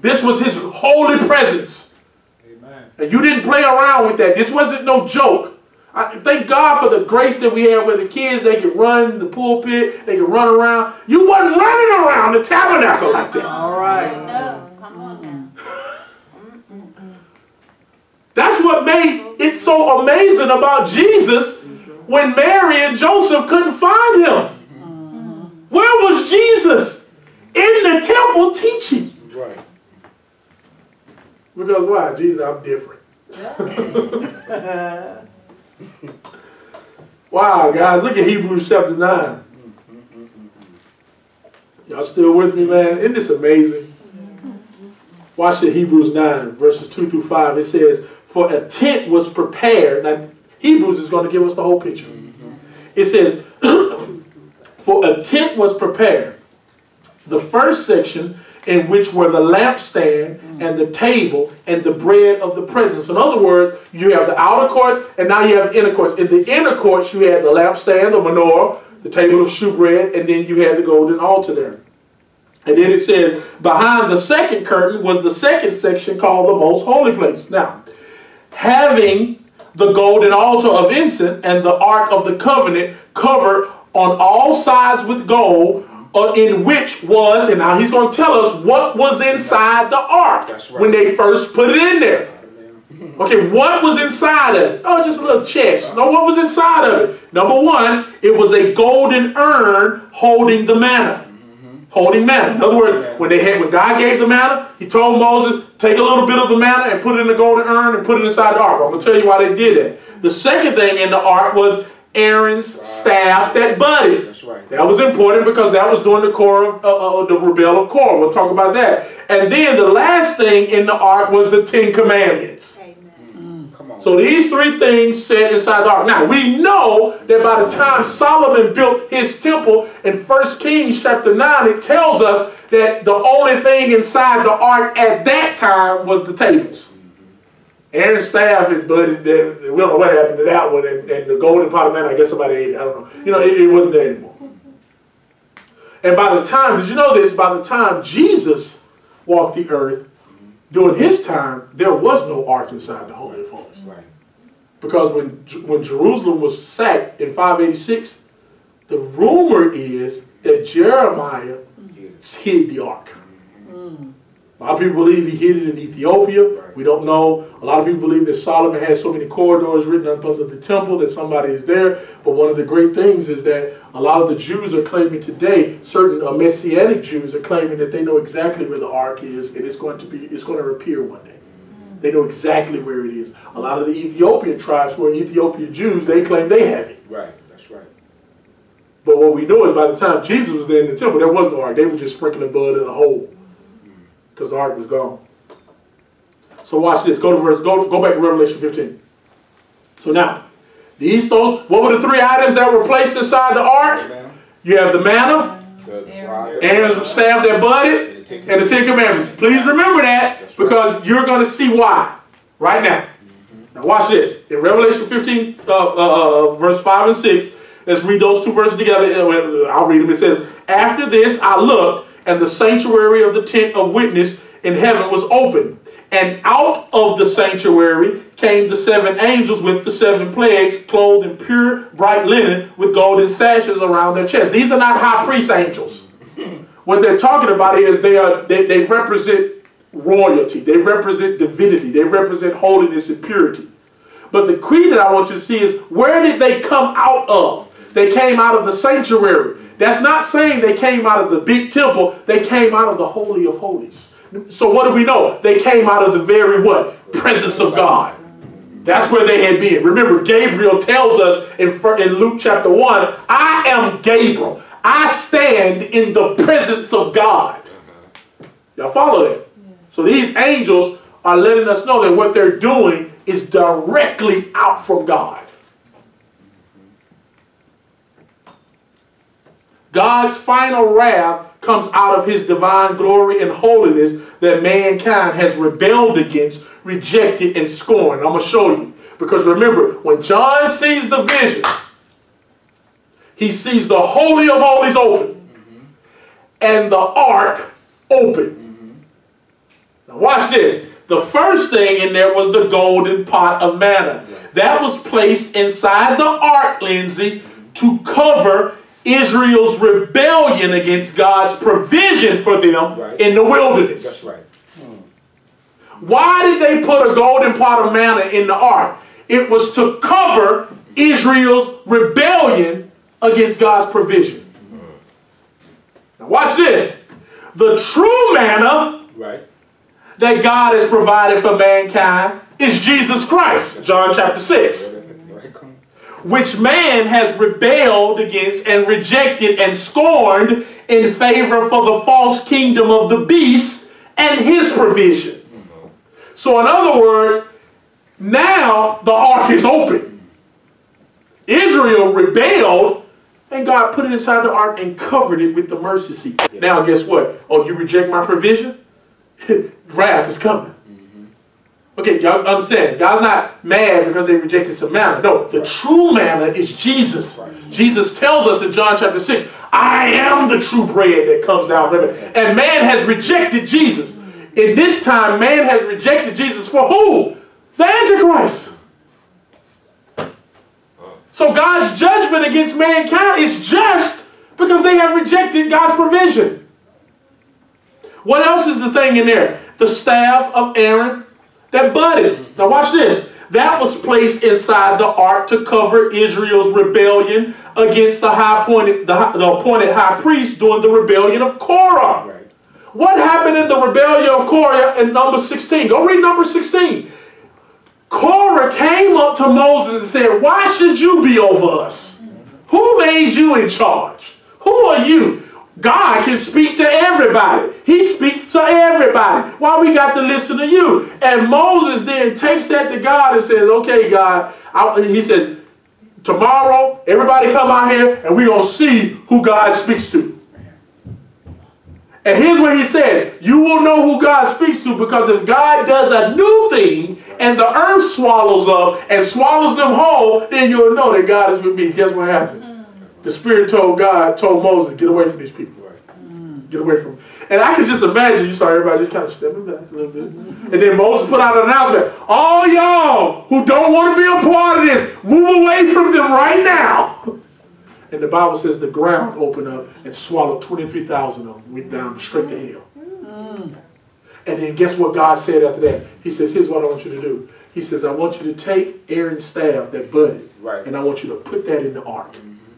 This was His holy presence. Amen. And you didn't play around with that. This wasn't no joke. I thank God for the grace that we have with the kids. They could run the pulpit. They could run around. You wasn't running around the tabernacle like that. All right. No, come on now. That's what made it so amazing about Jesus. When Mary and Joseph couldn't find him, where was Jesus? In the temple teaching. Right. Because why? Jesus, I'm different. Wow, guys, look at Hebrews chapter 9. Y'all still with me, man? Isn't this amazing? Watch it, Hebrews 9, verses 2 through 5. It says, for a tent was prepared. Now, Hebrews is going to give us the whole picture. It says, for a tent was prepared, the first section in which were the lampstand and the table and the bread of the presence. In other words, you have the outer courts and now you have the inner courts. In the inner courts, you had the lampstand, the menorah, the table of shewbread, and then you had the golden altar there. And then it says, behind the second curtain was the second section called the most holy place. Now, having the golden altar of incense and the ark of the covenant covered on all sides with gold, in which was, and now he's going to tell us what was inside the ark. That's right. When they first put it in there. Okay, what was inside of it? Oh, just a little chest. No, what was inside of it? Number one, it was a golden urn holding the manna. Holding manna. In other words, when God gave the manna, He told Moses, take a little bit of the manna and put it in a golden urn and put it inside the ark. I'm going to tell you why they did that. The second thing in the ark was Aaron's staff that budded. That's right. That was important because that was during the Korah, the rebel of Korah. We'll talk about that. And then the last thing in the ark was the 10 Commandments. Amen. Come on. So these three things sat inside the ark. Now we know that by the time Solomon built his temple in 1 Kings chapter 9, it tells us that the only thing inside the ark at that time was the tables. Aaron's staff and budded, we don't know what happened to that one, and the golden pot of manna, I guess somebody ate it, I don't know. You know, it wasn't there anymore. And by the time, did you know this, by the time Jesus walked the earth, during his time, there was no ark inside the Holy of Holies. Right. Because when Jerusalem was sacked in 586, the rumor is that Jeremiah hid the ark. A lot of people believe he hid it in Ethiopia. We don't know. A lot of people believe that Solomon had so many corridors written up under the temple that somebody is there. But one of the great things is that a lot of the Jews are claiming today, certain Messianic Jews are claiming that they know exactly where the ark is, and it's going to appear one day. They know exactly where it is. A lot of the Ethiopian tribes who are Ethiopian Jews, they claim they have it. Right. But what we know is by the time Jesus was there in the temple, there was no ark. They were just sprinkling blood in a hole because the ark was gone. So watch this. Go to verse. Go back to Revelation 15. So now, these stones. What were the three items that were placed inside the ark? You have the manna, Aaron's staff that budded, and the 10 Commandments. Please remember that because you're going to see why right now. Now watch this. In Revelation 15, verse 5 and 6. Let's read those two verses together. I'll read them. It says, after this I looked, and the sanctuary of the tent of witness in heaven was open. And out of the sanctuary came the 7 angels with the 7 plagues, clothed in pure, bright linen, with golden sashes around their chests. These are not high priest angels. What they're talking about is they represent royalty. They represent divinity. They represent holiness and purity. But the key that I want you to see is, where did they come out of? They came out of the sanctuary. That's not saying they came out of the big temple. They came out of the Holy of Holies. So what do we know? They came out of the very what? Presence of God. That's where they had been. Remember, Gabriel tells us in Luke chapter 1, I am Gabriel. I stand in the presence of God. Y'all follow that? Yeah. So these angels are letting us know that what they're doing is directly out from God. God's final wrath comes out of his divine glory and holiness that mankind has rebelled against, rejected, and scorned. I'm going to show you. Because remember, when John sees the vision, he sees the Holy of Holies open and the ark open. Now watch this. The first thing in there was the golden pot of manna. That was placed inside the ark, Lindsay, to cover Israel's rebellion against God's provision for them in the wilderness. That's right. Why did they put a golden pot of manna in the ark? It was to cover Israel's rebellion against God's provision. Now watch this. The true manna that God has provided for mankind is Jesus Christ, John chapter 6. Which man has rebelled against and rejected and scorned in favor for the false kingdom of the beast and his provision. So in other words, now the ark is open. Israel rebelled and God put it inside the ark and covered it with the mercy seat. Now guess what? Oh, you reject my provision? Wrath is coming. Okay, y'all understand, God's not mad because they rejected some manna. No, the true manna is Jesus. Jesus tells us in John chapter 6, I am the true bread that comes down from heaven. And man has rejected Jesus. In this time, man has rejected Jesus for who? The Antichrist. So God's judgment against mankind is just because they have rejected God's provision. What else is the thing in there? The staff of Aaron that budded. Now watch this. That was placed inside the ark to cover Israel's rebellion against the appointed high priest during the rebellion of Korah. What happened in the rebellion of Korah in Numbers 16? Go read Numbers 16. Korah came up to Moses and said, why should you be over us? Who made you in charge? Who are you? God can speak to everybody. He speaks to everybody. Why we got to listen to you? And Moses then takes that to God and says, okay, God, he says, tomorrow, everybody come out here and we're going to see who God speaks to. And here's what he said. You will know who God speaks to because if God does a new thing and the earth swallows up and swallows them whole, then you'll know that God is with me. Guess what happened? The Spirit told Moses, get away from these people. Get away from them. And I can just imagine, you saw everybody just kind of stepping back a little bit. And then Moses put out an announcement, all y'all who don't want to be a part of this, move away from them right now. And the Bible says the ground opened up and swallowed 23,000 of them, went down straight to hell. And then guess what God said after that? He says, here's what I want you to do. He says, I want you to take Aaron's staff that budded, and I want you to put that in the ark.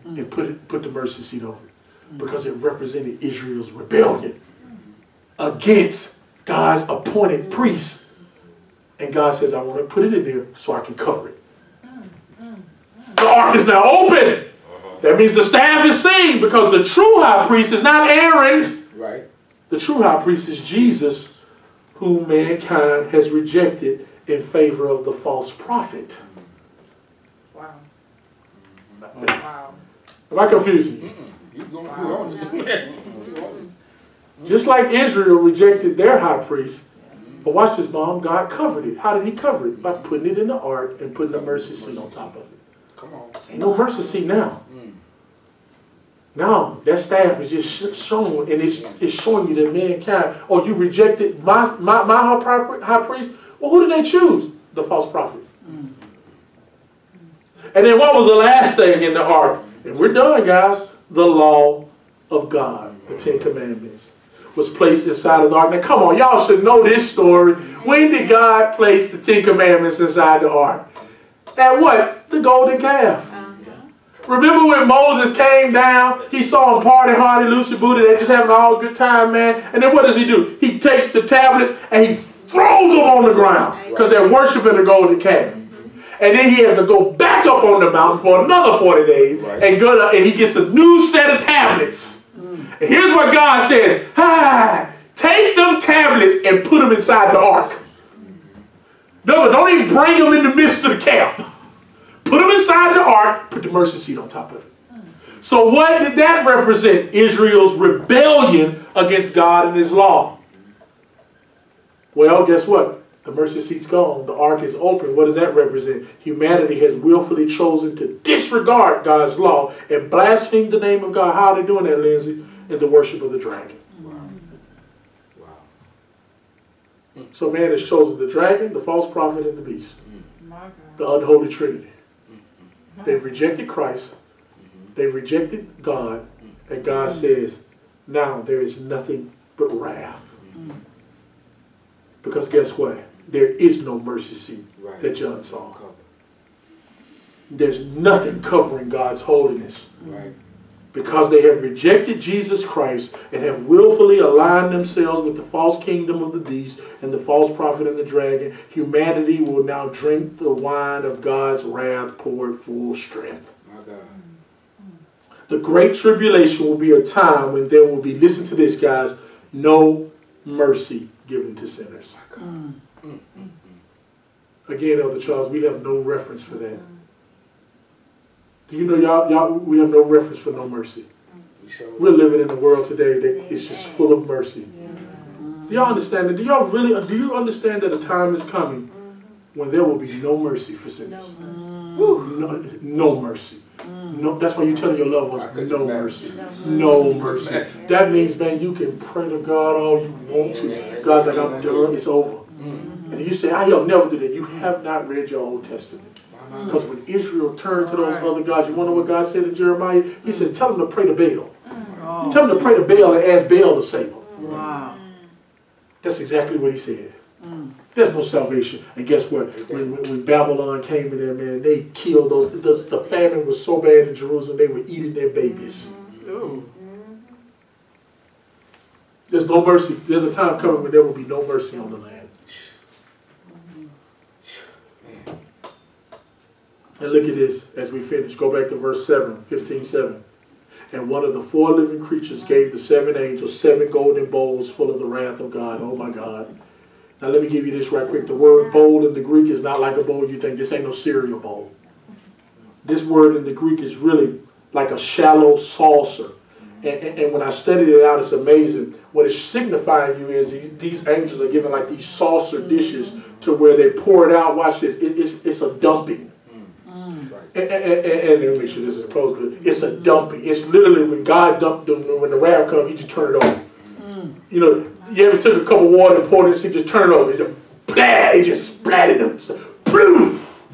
And put the mercy seat over it because it represented Israel's rebellion against God's appointed priests. And God says, I want to put it in there so I can cover it. The ark is now open. That means the staff is seen because the true high priest is not Aaron. The true high priest is Jesus, whom mankind has rejected in favor of the false prophet. Am I confusing you? Just like Israel rejected their high priest, but watch this, Mom, God covered it. How did he cover it? By putting it in the ark and putting a mercy seat on top of it. Ain't no mercy seat now. Now, that staff is just shown, and it's showing you that mankind, oh, you rejected my high priest? Well, who did they choose? The false prophet. And then what was the last thing in the ark? And we're done, guys. The law of God, the 10 Commandments, was placed inside of the ark. Now, come on, y'all should know this story. When did God place the 10 Commandments inside the ark? At what? The golden calf. Remember when Moses came down, he saw him party hardy, loosey booty, they just having all a good time, man. And then what does he do? He takes the tablets and he throws them on the ground because they're worshiping the golden calf. and then he has to go back up on the mountain for another 40 days, right. and he gets a new set of tablets. Mm. And here's what God says, take them tablets and put them inside the ark. No, but don't even bring them in the midst of the camp. Put them inside the ark, put the mercy seat on top of it. So what did that represent? Israel's rebellion against God and his law. Well, guess what? The mercy seat's gone. The ark is open. What does that represent? Humanity has willfully chosen to disregard God's law and blaspheme the name of God. How are they doing that, Lindsay? In the worship of the dragon. Wow. Wow. So man has chosen the dragon, the false prophet, and the beast. The unholy trinity. They've rejected Christ. They've rejected God. And God says, now there is nothing but wrath. Because guess what? There is no mercy seat that John saw. There's nothing covering God's holiness. Right. Because they have rejected Jesus Christ and have willfully aligned themselves with the false kingdom of the beast and the false prophet and the dragon, humanity will now drink the wine of God's wrath poured full strength. My God. The great tribulation will be a time when there will be, listen to this guys, no mercy given to sinners. My God. Again, Elder Charles, we have no reference for that. Do you know, y'all, we have no reference for no mercy. We're living in a world today that is just full of mercy. Do y'all understand that? Do you understand that a time is coming when there will be no mercy for sinners? No mercy. No, that's why you tell your loved ones, no mercy. No mercy. That means, man, you can pray to God all you want to. God's like, I'm done. It's over. And you say, I'll never do that. You have not read your Old Testament. Because when Israel turned to those other gods, you wonder what God said to Jeremiah? He says, tell them to pray to Baal. Tell them to pray to Baal and ask Baal to save them. Wow. That's exactly what he said. There's no salvation. And guess what? When Babylon came in there, man, they killed those. The famine was so bad in Jerusalem, they were eating their babies. There's no mercy. There's a time coming when there will be no mercy on the land. And look at this as we finish. Go back to verse 7, 15:7. And one of the four living creatures gave the seven angels 7 golden bowls full of the wrath of God. Oh my God. Now let me give you this right quick. The word bowl in the Greek is not like a bowl you think. This ain't no cereal bowl. This word in the Greek is really like a shallow saucer. And when I studied it out, it's amazing. What it's signifying you is these angels are given like these saucer dishes to where they pour it out. Watch this. It's a dumping. And let me make sure this is close. It's a dumping. It's literally when God dumped them, when the wrath comes, he just turned it over. You know, you ever took a cup of water and poured it and just turned it over. It just splatted them. Poof!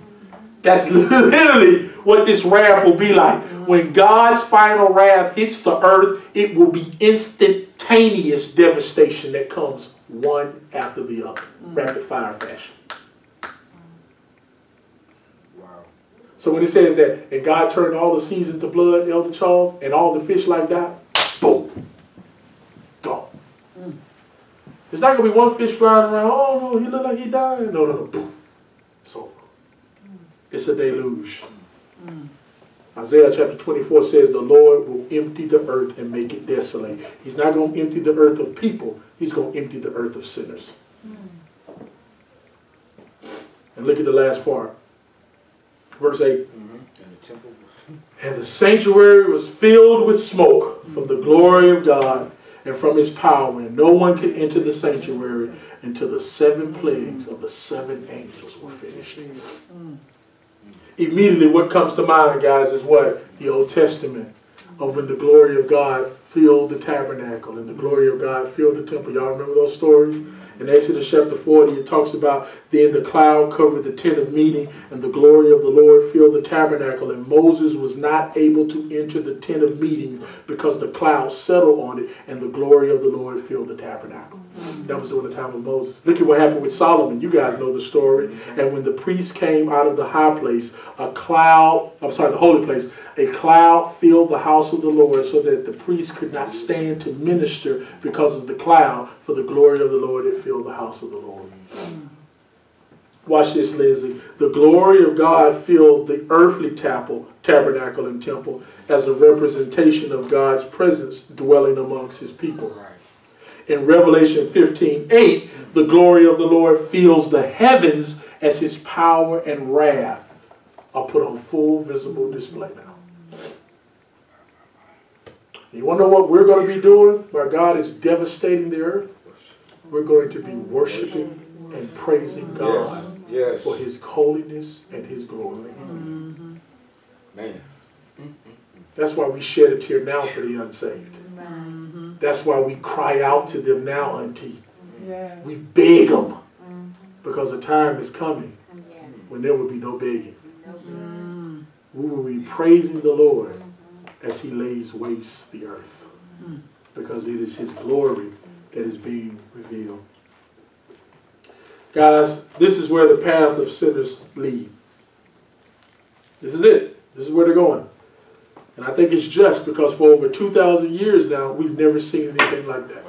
That's literally what this wrath will be like. When God's final wrath hits the earth, it will be instantaneous devastation that comes one after the other. Rapid fire fashion. So when it says that, and God turned all the seas into blood, Elder Charles, and all the fish like that, boom, gone. It's not going to be one fish flying around, oh, no, he looked like he died. No, boom, it's over. It's a deluge. Isaiah chapter 24 says the Lord will empty the earth and make it desolate. He's not going to empty the earth of people. He's going to empty the earth of sinners. And look at the last part. Verse 8, and the sanctuary was filled with smoke from the glory of God and from his power, and no one could enter the sanctuary until the 7 plagues of the 7 angels were finished. Immediately what comes to mind, guys, is what? The Old Testament, of when the glory of God filled the tabernacle and the glory of God filled the temple. Y'all remember those stories? In Exodus chapter 40, it talks about, then the cloud covered the tent of meeting, and the glory of the Lord filled the tabernacle. And Moses was not able to enter the tent of meetings because the cloud settled on it, and the glory of the Lord filled the tabernacle. That was during the time of Moses. Look at what happened with Solomon. You guys know the story. And when the priests came out of the high place, the holy place, a cloud filled the house of the Lord so that the priests could not stand to minister because of the cloud, for the glory of the Lord had filled the house of the Lord. Watch this, Lindsay. The glory of God filled the earthly tabernacle and temple as a representation of God's presence dwelling amongst his people. In Revelation 15:8, the glory of the Lord fills the heavens as his power and wrath are put on full visible display now. You want to know what we're going to be doing while God is devastating the earth? We're going to be worshiping and praising God for his holiness and his glory. Man. That's why we shed a tear now for the unsaved. That's why we cry out to them now, Auntie. We beg them because the time is coming when there will be no begging. We will be praising the Lord as he lays waste the earth because it is his glory that is being revealed. Guys, this is where the path of sinners lead. This is it. This is where they're going. And I think it's just because for over 2,000 years now, we've never seen anything like that.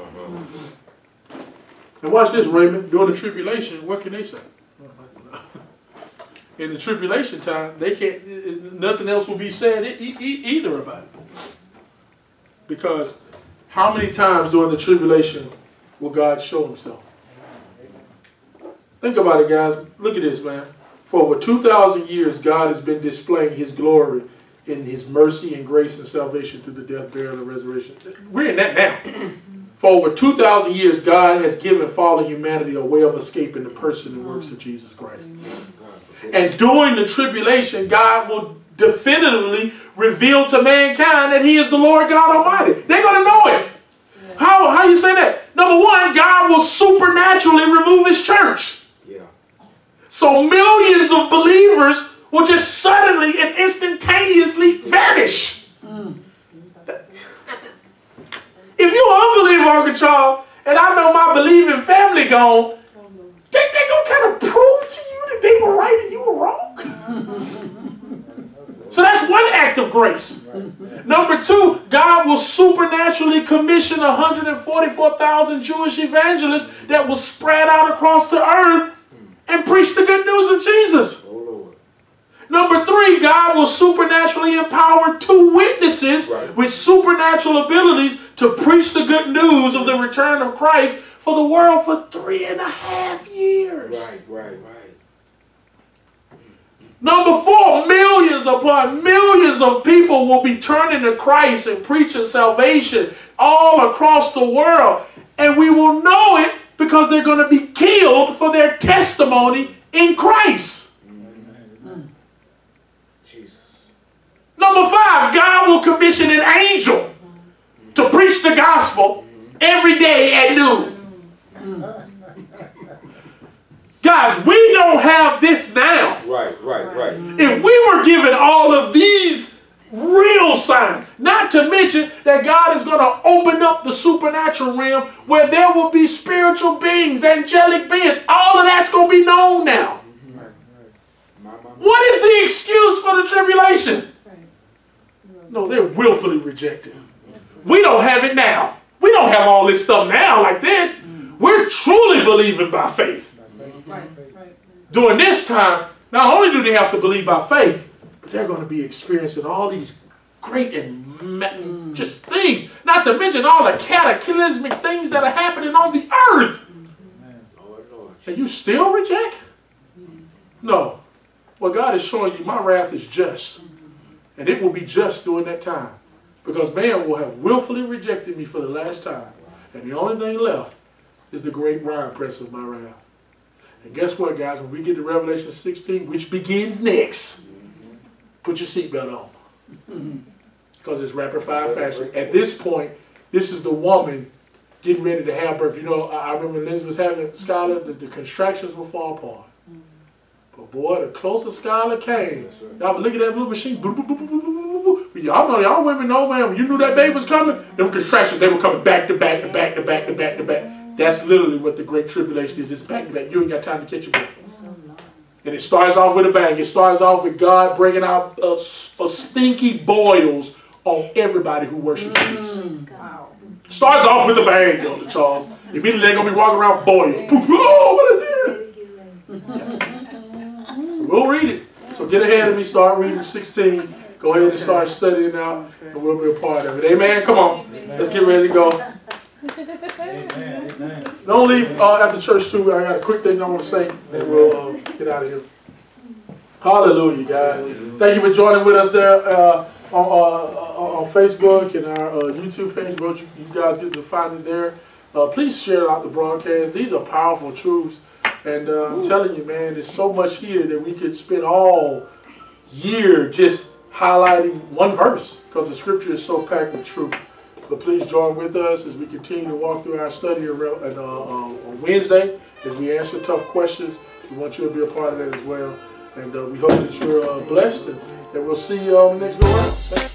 And watch this, Raymond. During the tribulation, what can they say? In the tribulation time, they can't. Nothing else will be said either about it. Because how many times during the tribulation will God show himself? Think about it, guys. Look at this, man. For over 2,000 years, God has been displaying his glory in his mercy and grace and salvation through the death, burial, and resurrection. We're in that now. For over 2,000 years, God has given fallen humanity a way of escaping the person and works of Jesus Christ. And during the tribulation, God will definitively reveal to mankind that he is the Lord God Almighty. They're going to know it. How you say that? Number one, God will supernaturally remove his church. So millions of believers will just suddenly and instantaneously vanish. If you're an unbeliever, Uncle Charles, and I know my believing family gone, they're going to kind of prove to you that they were right and you were wrong. So that's one act of grace. Number two, God will supernaturally commission 144,000 Jewish evangelists that will spread out across the earth and preach the good news of Jesus. Oh, Lord. Number three, God will supernaturally empower two witnesses with supernatural abilities to preach the good news of the return of Christ for the world for 3.5 years. Number four, millions upon millions of people will be turning to Christ and preaching salvation all across the world. And we will know it because they're going to be killed for their testimony in Christ. Number five, God will commission an angel to preach the gospel every day at noon. Guys, we don't have this now. If we were given all of these real signs, not to mention that God is going to open up the supernatural realm where there will be spiritual beings, angelic beings. All of that's going to be known now. What is the excuse for the tribulation? No, they're willfully rejected. We don't have it now. We don't have all this stuff now like this. We're truly believing by faith. During this time, not only do they have to believe by faith, but they're going to be experiencing all these great and just things, not to mention all the cataclysmic things that are happening on the earth. And you still reject? No. Well, God is showing you my wrath is just. And it will be just during that time. Because man will have willfully rejected me for the last time. And the only thing left is the great wine press of my wrath. And guess what, guys? When we get to Revelation 16, which begins next, put your seatbelt on. Because it's rapid fire fashion. At this point, this is the woman getting ready to have birth. You know, I remember Lindsay was having Schuyler, the contractions would fall apart. But boy, the closer Schuyler came, y'all look at that blue machine. Y'all know, y'all women know, man, when you knew that baby was coming, them contractions, they were coming back to back to back to back to back to back. That's literally what the Great Tribulation is. It's back to back. You ain't got time to catch your baby. And it starts off with a bang. It starts off with God bringing out a stinky boils on everybody who worships peace. Starts off with a bang, Elder Charles. Immediately they're going to be walking around boils. Poof, oh, what a deal. We'll read it. So get ahead of me. Start reading 16. Go ahead and start studying now, and we'll be a part of it. Amen? Come on. Amen. Let's get ready to go. Amen. Amen. Don't leave at the church, too. I got a quick thing I want to say, and we'll get out of here. Hallelujah, guys. Hallelujah. Thank you for joining with us there on Facebook and our YouTube page. Bro, you guys get to find it there. Please share out the broadcast. These are powerful truths. And I'm telling you, man, there's so much here that we could spend all year just highlighting one verse, because the scripture is so packed with truth. But please join with us as we continue to walk through our study on Wednesday as we answer tough questions. We want you to be a part of that as well. And we hope that you're blessed, and we'll see you on the next go round.